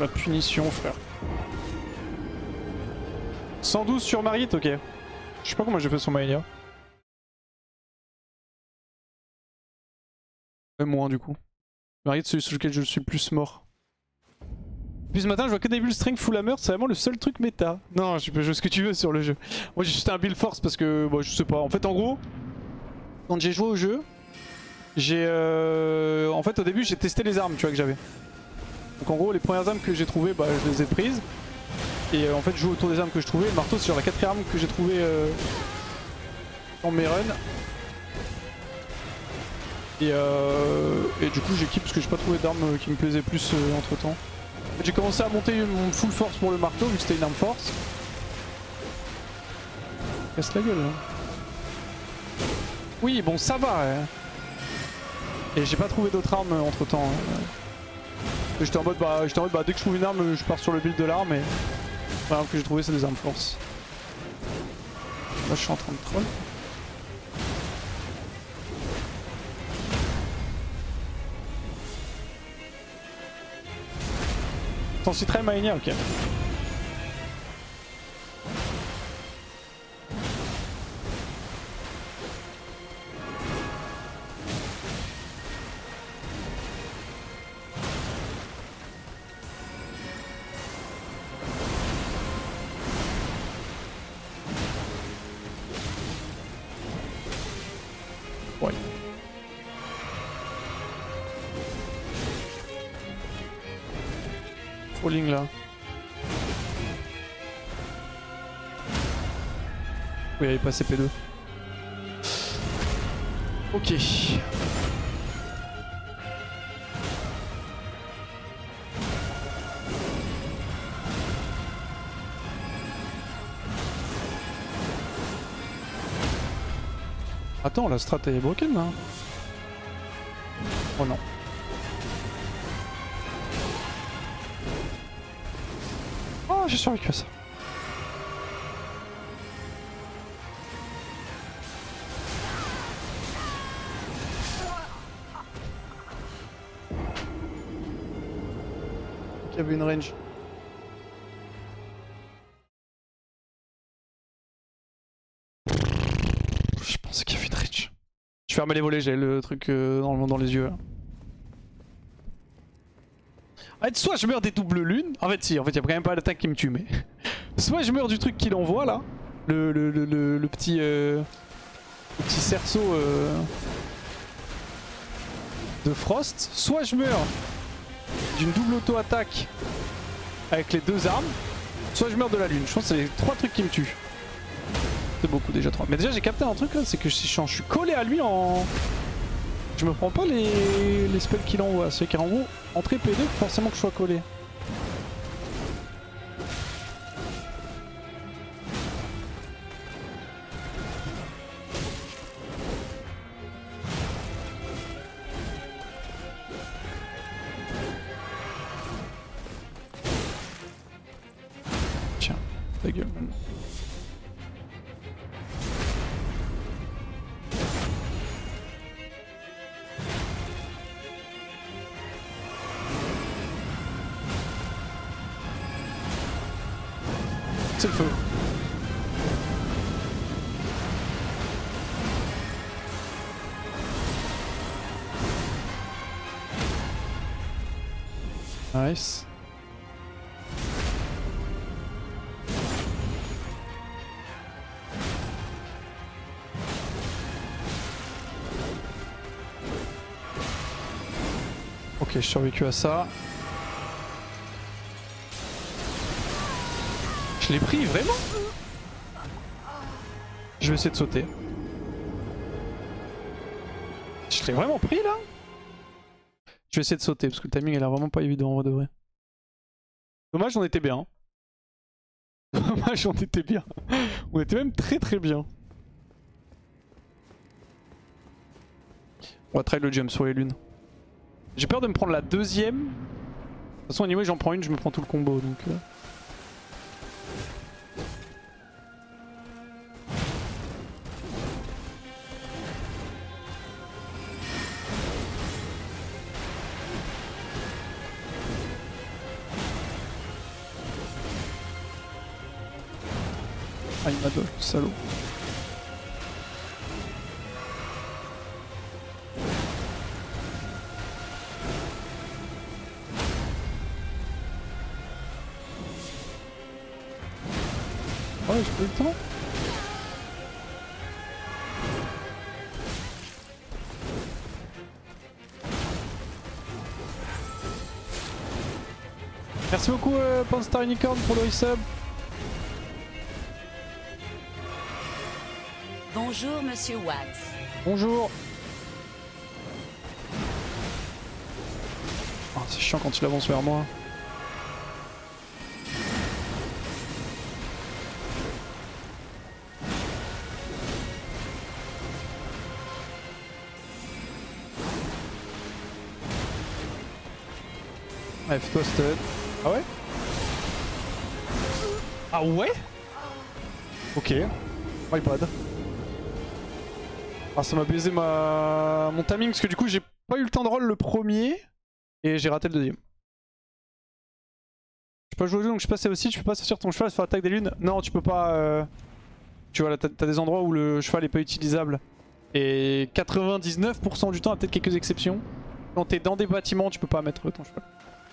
La punition, frère. 112 sur Margit, ok. Je sais pas comment j'ai fait sur Malenia. Moins du coup. Margit, c'est celui sur lequel je suis le plus mort. Depuis ce matin, je vois que des bulles string full hammer, c'est vraiment le seul truc méta. Non, je peux jouer ce que tu veux sur le jeu. Moi, j'ai juste un build force parce que, bon, je sais pas. En fait, en gros, quand j'ai joué au jeu, j'ai... En fait, au début, j'ai testé les armes, tu vois, que j'avais. Donc en gros, les premières armes que j'ai trouvées, bah, je les ai prises. Et en fait, je joue autour des armes que je trouvais. Le marteau, c'est genre la quatrième arme que j'ai trouvée dans mes runs. Et du coup j'équipe parce que j'ai pas trouvé d'arme qui me plaisait plus entre temps. J'ai commencé à monter mon full force pour le marteau vu que c'était une arme force. Casse la gueule là. Oui bon ça va hein. Et j'ai pas trouvé d'autres armes entre temps hein. J'étais en mode bah dès que je trouve une arme je pars sur le build de l'arme et la arme que j'ai trouvé c'est des armes force. Là je suis en train de troll. T'en citerais Malenia, ok. Ouais. Trolling là. Oui, elle est passée P2. Ok. Attends, la strat est broken là. Oh non. Ah, j'ai survécu à ça. Il y avait une range. Je pensais qu'il y avait une range. Je ferme les volets, j'ai le truc normalement dans les yeux. Là. Soit je meurs des doubles lunes, en fait il y a quand même pas l'attaque qui me tue mais... Soit je meurs du truc qu'il envoie là, le petit cerceau de Frost, soit je meurs d'une double auto-attaque avec les deux armes, soit je meurs de la lune, je pense que c'est les trois trucs qui me tuent. C'est beaucoup déjà trois. Mais déjà j'ai capté un truc là, c'est que si je suis collé à lui en... Je me prends pas les spells qu'il envoie, c'est qu'en gros, entrée P2, forcément que je sois collé. Tiens, ta gueule. Le feu. Nice. Ok, j'ai survécu à ça. Je l'ai pris vraiment? Je vais essayer de sauter. Je l'ai vraiment pris là? Je vais essayer de sauter parce que le timing a l'air vraiment pas évident en vrai de vrai. Dommage on était bien. Dommage on était bien. On était même très bien. On va try le jump sur les lunes. J'ai peur de me prendre la deuxième. De toute façon anyway j'en prends une, je me prends tout le combo donc... Ah il m'a dodge, salaud. j'ai pas eu le temps. Merci beaucoup Panstar Unicorn pour le resub. Bonjour Monsieur Watts. Bonjour. Oh, c'est chiant quand il avance vers moi. F-toi stud. Ah ouais? Ah ouais? Ok. My bad. Ah ça m'a baisé mon timing parce que du coup j'ai pas eu le temps de roll le premier et j'ai raté le deuxième. Je peux pas jouer au jeu donc je passe aussi, tu peux pas sortir ton cheval et faire attaque des lunes. Non tu peux pas... Tu vois là t'as des endroits où le cheval est pas utilisable. Et 99% du temps, à peut-être quelques exceptions, quand t'es dans des bâtiments tu peux pas mettre ton cheval.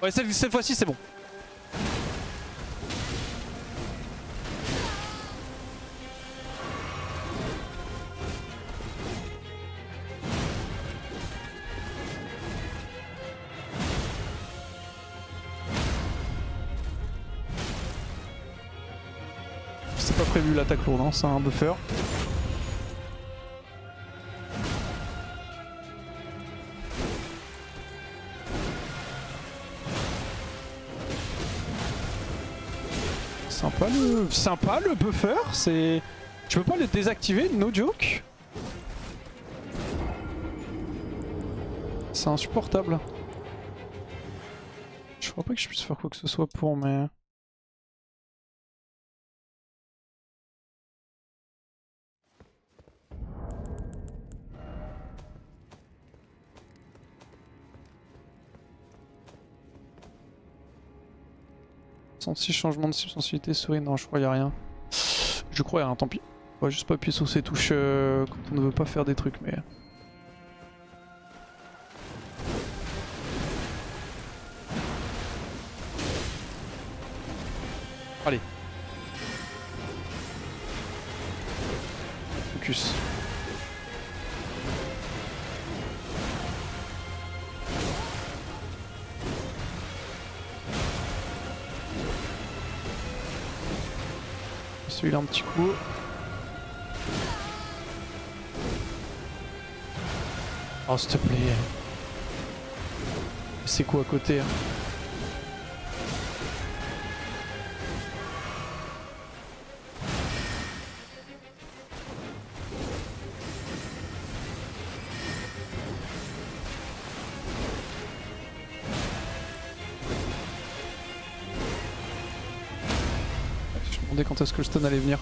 Ouais cette fois-ci c'est bon. C'est pas prévu l'attaque lourde, hein, c'est un buffer. Sympa le buffer, c'est... Tu peux pas le désactiver, no joke. C'est insupportable. Je crois pas que je puisse faire quoi que ce soit pour mais... Si changement de sensibilité souris, non je crois y'a rien. Je crois y'a rien, tant pis. On va juste pas appuyer sur ces touches quand on ne veut pas faire des trucs mais... Allez. Focus. Celui-là un petit coup. Oh s'il te plaît. C'est quoi à côté hein. Quand est-ce que le stun allait venir?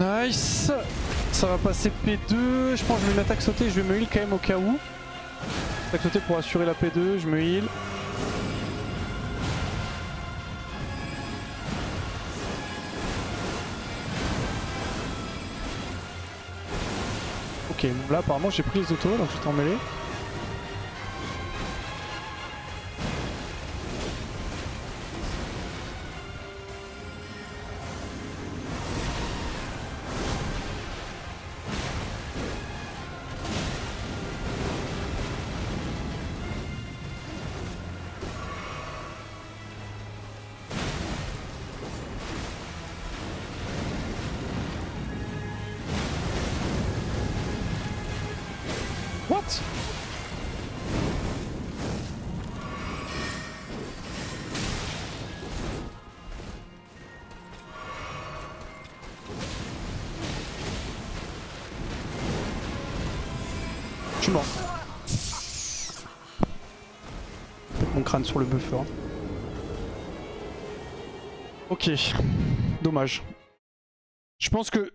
Nice. Ça va passer P2, je pense que je vais l'attaque sauter, je vais me heal quand même au cas où. Attaque sauter pour assurer la P2, je me heal. Ok, bon là apparemment j'ai pris les autos, donc je suis en mêlée. Mon crâne sur le buffer. Ok, dommage. Je pense que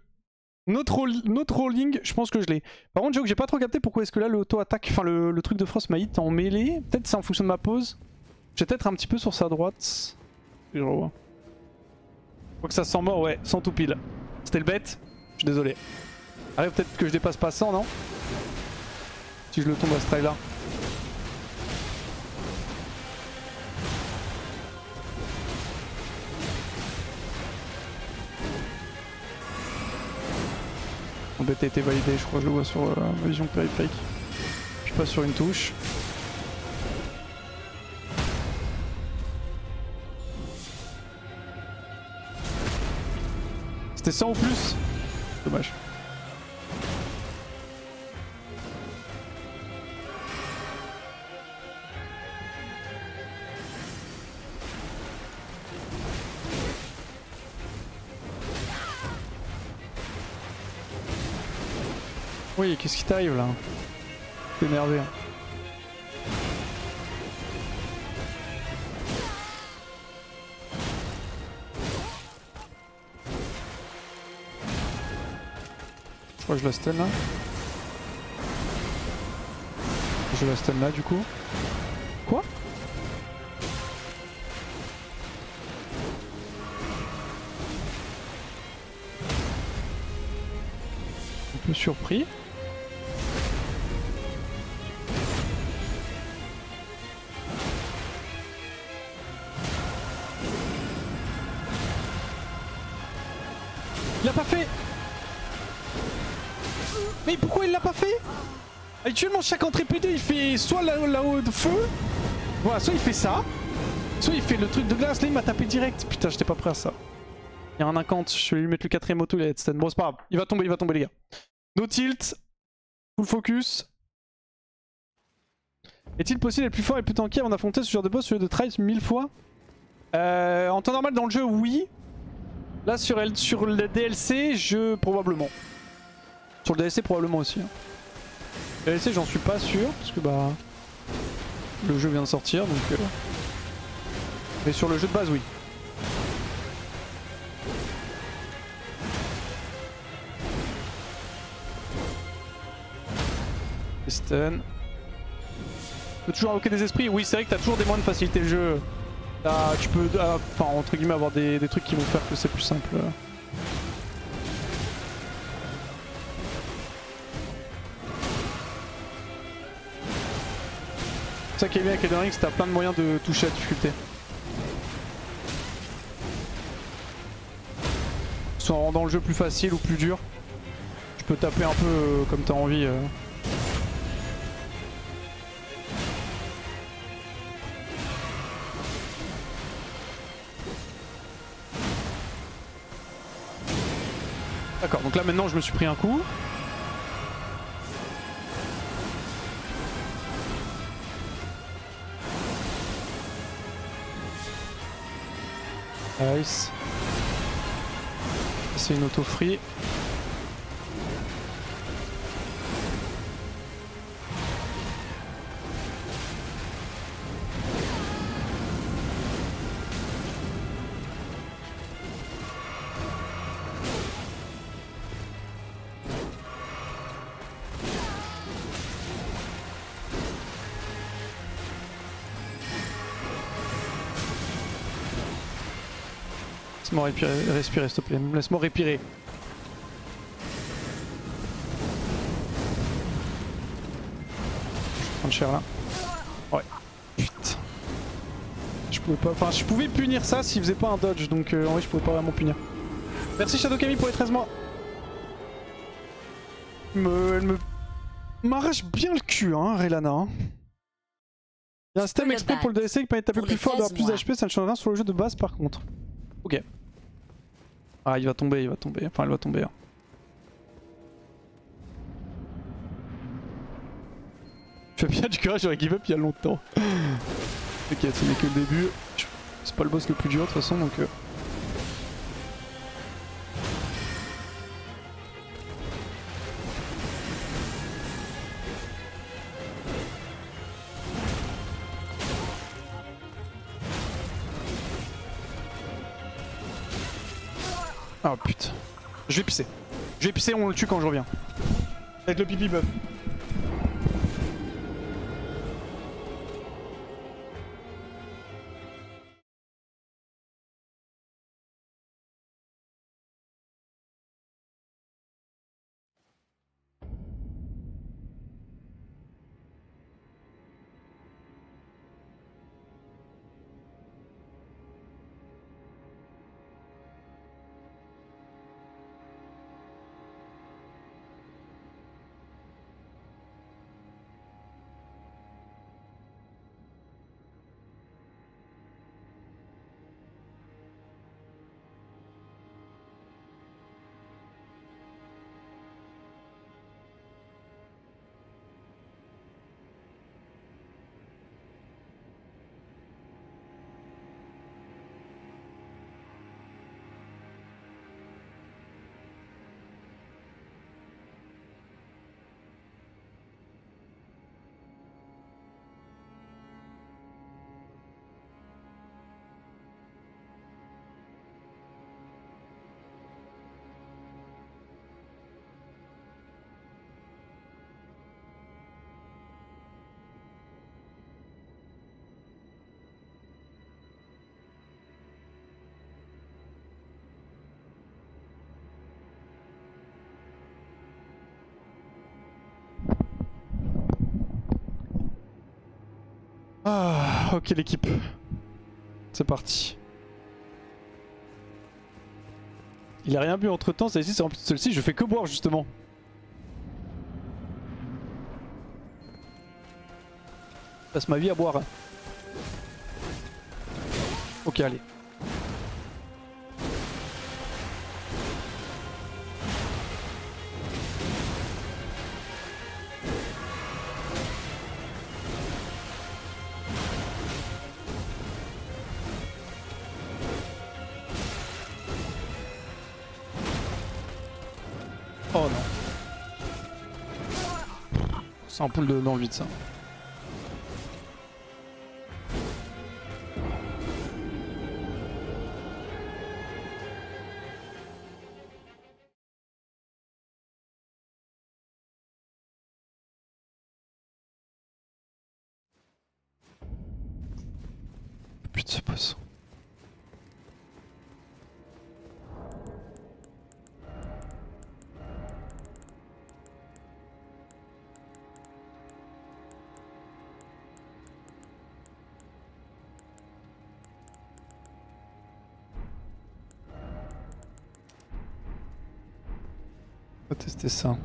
No trolling, je pense que je l'ai. Par contre, j'ai pas trop capté pourquoi est-ce que là le auto-attaque, enfin le truc de Frost m'a hit en mêlée. Peut-être c'est en fonction de ma pose. J'ai peut-être un petit peu sur sa droite. Je revois. Faut que ça sent mort, ouais, sans tout pile. C'était le bête, je suis désolé. Allez, peut-être que je dépasse pas 100, non? Si je le tombe à ce trail là. Mon bête a été validé, je crois que je le vois sur vision périphérique. Je passe sur une touche. C'était 100 ou plus? Dommage. Oui, qu'est-ce qui t'arrive là? T'es énervé. Hein. Je crois que je la stun là. Je la stun là du coup. Quoi? Un peu surpris. Actuellement, chaque entrée PD il fait soit là-haut de feu, voilà, soit il fait ça, soit il fait le truc de glace. Là il m'a tapé direct. Putain, j'étais pas prêt à ça. Il y a un incant, je vais lui mettre le quatrième auto. Il a headstand. Bon, c'est pas grave, il va tomber, les gars. No tilt, full focus. Est-il possible d'être plus fort et plus tanky avant d'affronter ce genre de boss au lieu de try 1000 fois? En temps normal dans le jeu, oui. Là sur le DLC, probablement. Sur le DLC, probablement aussi. Hein. DLC, j'en suis pas sûr parce que bah le jeu vient de sortir donc mais sur le jeu de base oui. Stun. Peux toujours invoquer des esprits? Oui, c'est vrai que t'as toujours des moyens de faciliter le jeu. Tu peux enfin entre guillemets avoir des trucs qui vont faire que c'est plus simple. C'est ça qui est bien avec Elden Ring, c'est que t'as plein de moyens de toucher la difficulté. Soit en rendant le jeu plus facile ou plus dur. Tu peux taper un peu comme t'as envie. D'accord, donc là maintenant je me suis pris un coup. Nice. C'est une auto free. Laisse-moi respirer s'il te plaît, laisse-moi respirer. Je vais prendre cher là. Ouais. Putain. Je pouvais pas. Enfin je pouvais punir ça s'il faisait pas un dodge, donc en vrai je pouvais pas vraiment punir. Merci Shadow Camille pour les 13 mois. Elle m'arrache bien le cul hein, Rellana. Hein. Il y a un système exprès pour le DLC qui permet de taper plus fort, d'avoir plus d'HP, ça ne change rien sur le jeu de base par contre. Ok. Ah il va tomber, enfin elle va tomber. Hein. Je fais bien du courage, j'aurais give up il y a longtemps. Ok, ce n'est que le début. C'est pas le boss le plus dur de toute façon donc... Oh putain, je vais pisser. Je vais pisser, on le tue quand je reviens. Avec le pipi buff. Ah, ok l'équipe, c'est parti. Il a rien bu entre temps, celle-ci c'est rempli de celle-ci, je fais que boire justement. Je passe ma vie à boire. Ok, allez. C'est un pool dans le vide ça. Putain de ce poisson. Tester ça.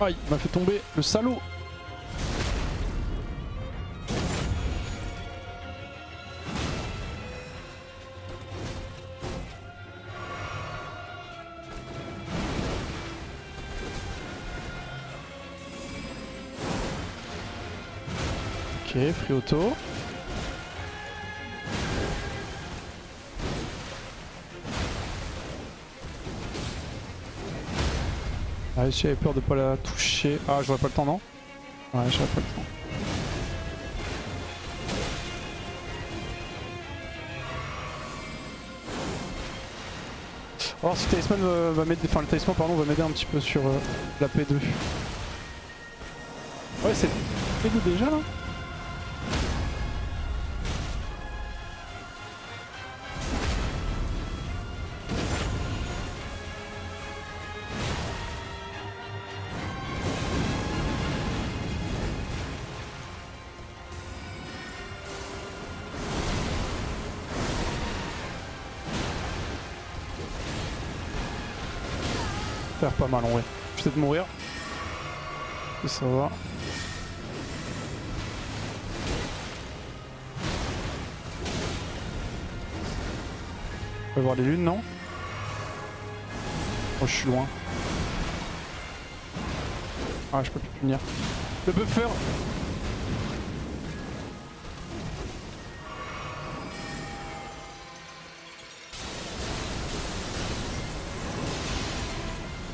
Aïe, il m'a fait tomber le salaud. Ok, free auto. Ah, j'avais peur de pas la toucher. Ah, j'aurais pas le temps, non? Ouais, j'aurais pas le temps. Alors, si Talisman va m'aider, enfin le Talisman, pardon, va m'aider un petit peu sur la P2. Ouais, c'est P2 déjà là? Faire pas mal en vrai. Je vais peut-être mourir. Et ça va. On va voir les lunes, non? Oh, je suis loin. Ah, je peux plus punir. Le buffer!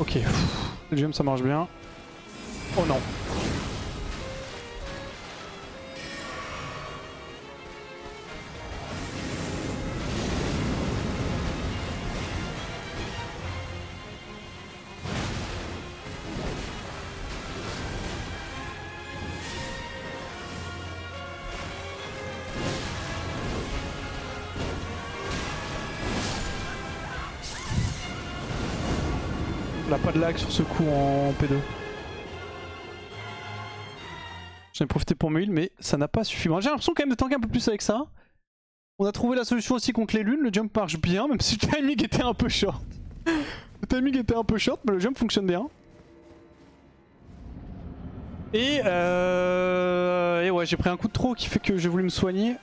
Ok, le GM ça marche bien. Oh non. Pas de lag sur ce coup en P2. J'en ai profité pour me heal, mais ça n'a pas suffi. J'ai l'impression quand même de tanker un peu plus avec ça. On a trouvé la solution aussi contre les lunes, le jump marche bien, même si le timing était un peu short. Le timing était un peu short, mais le jump fonctionne bien. Et ouais, j'ai pris un coup de trop qui fait que j'ai voulu me soigner.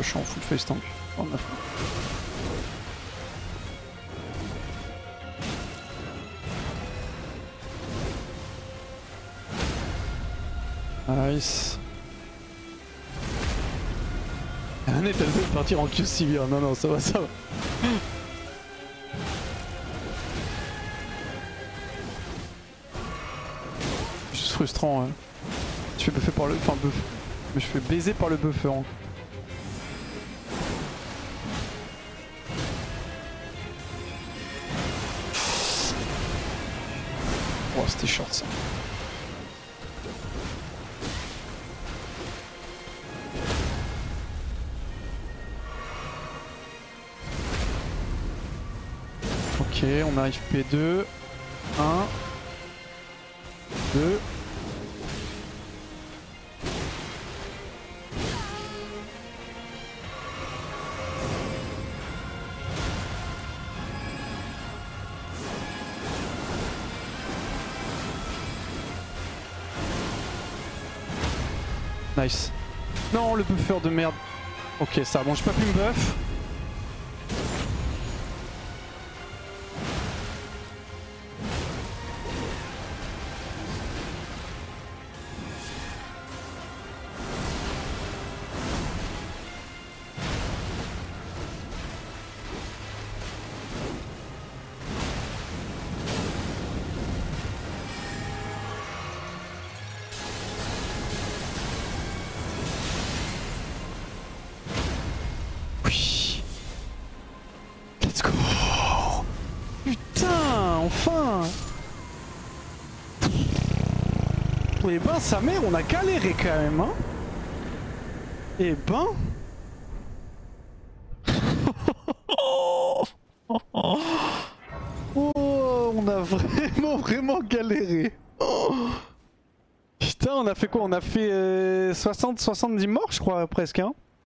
Je suis en full face tank. Oh, ma foi. Nice. On est à deux de partir en Q si bien. Non, non, ça va, ça va. Juste frustrant. Hein. Je fais buffer par le. Enfin, buff. Mais je fais baiser par le buffer. Hein. C'était short ça. Ok, on arrive P2. 1, 2. Nice. Non, le buffer de merde. Ok, ça, bon, j'ai pas pu me buff. Et ben sa mère, on a galéré quand même hein. Et ben oh, on a vraiment galéré. Oh. Putain, on a fait quoi? On a fait 70 morts je crois presque hein.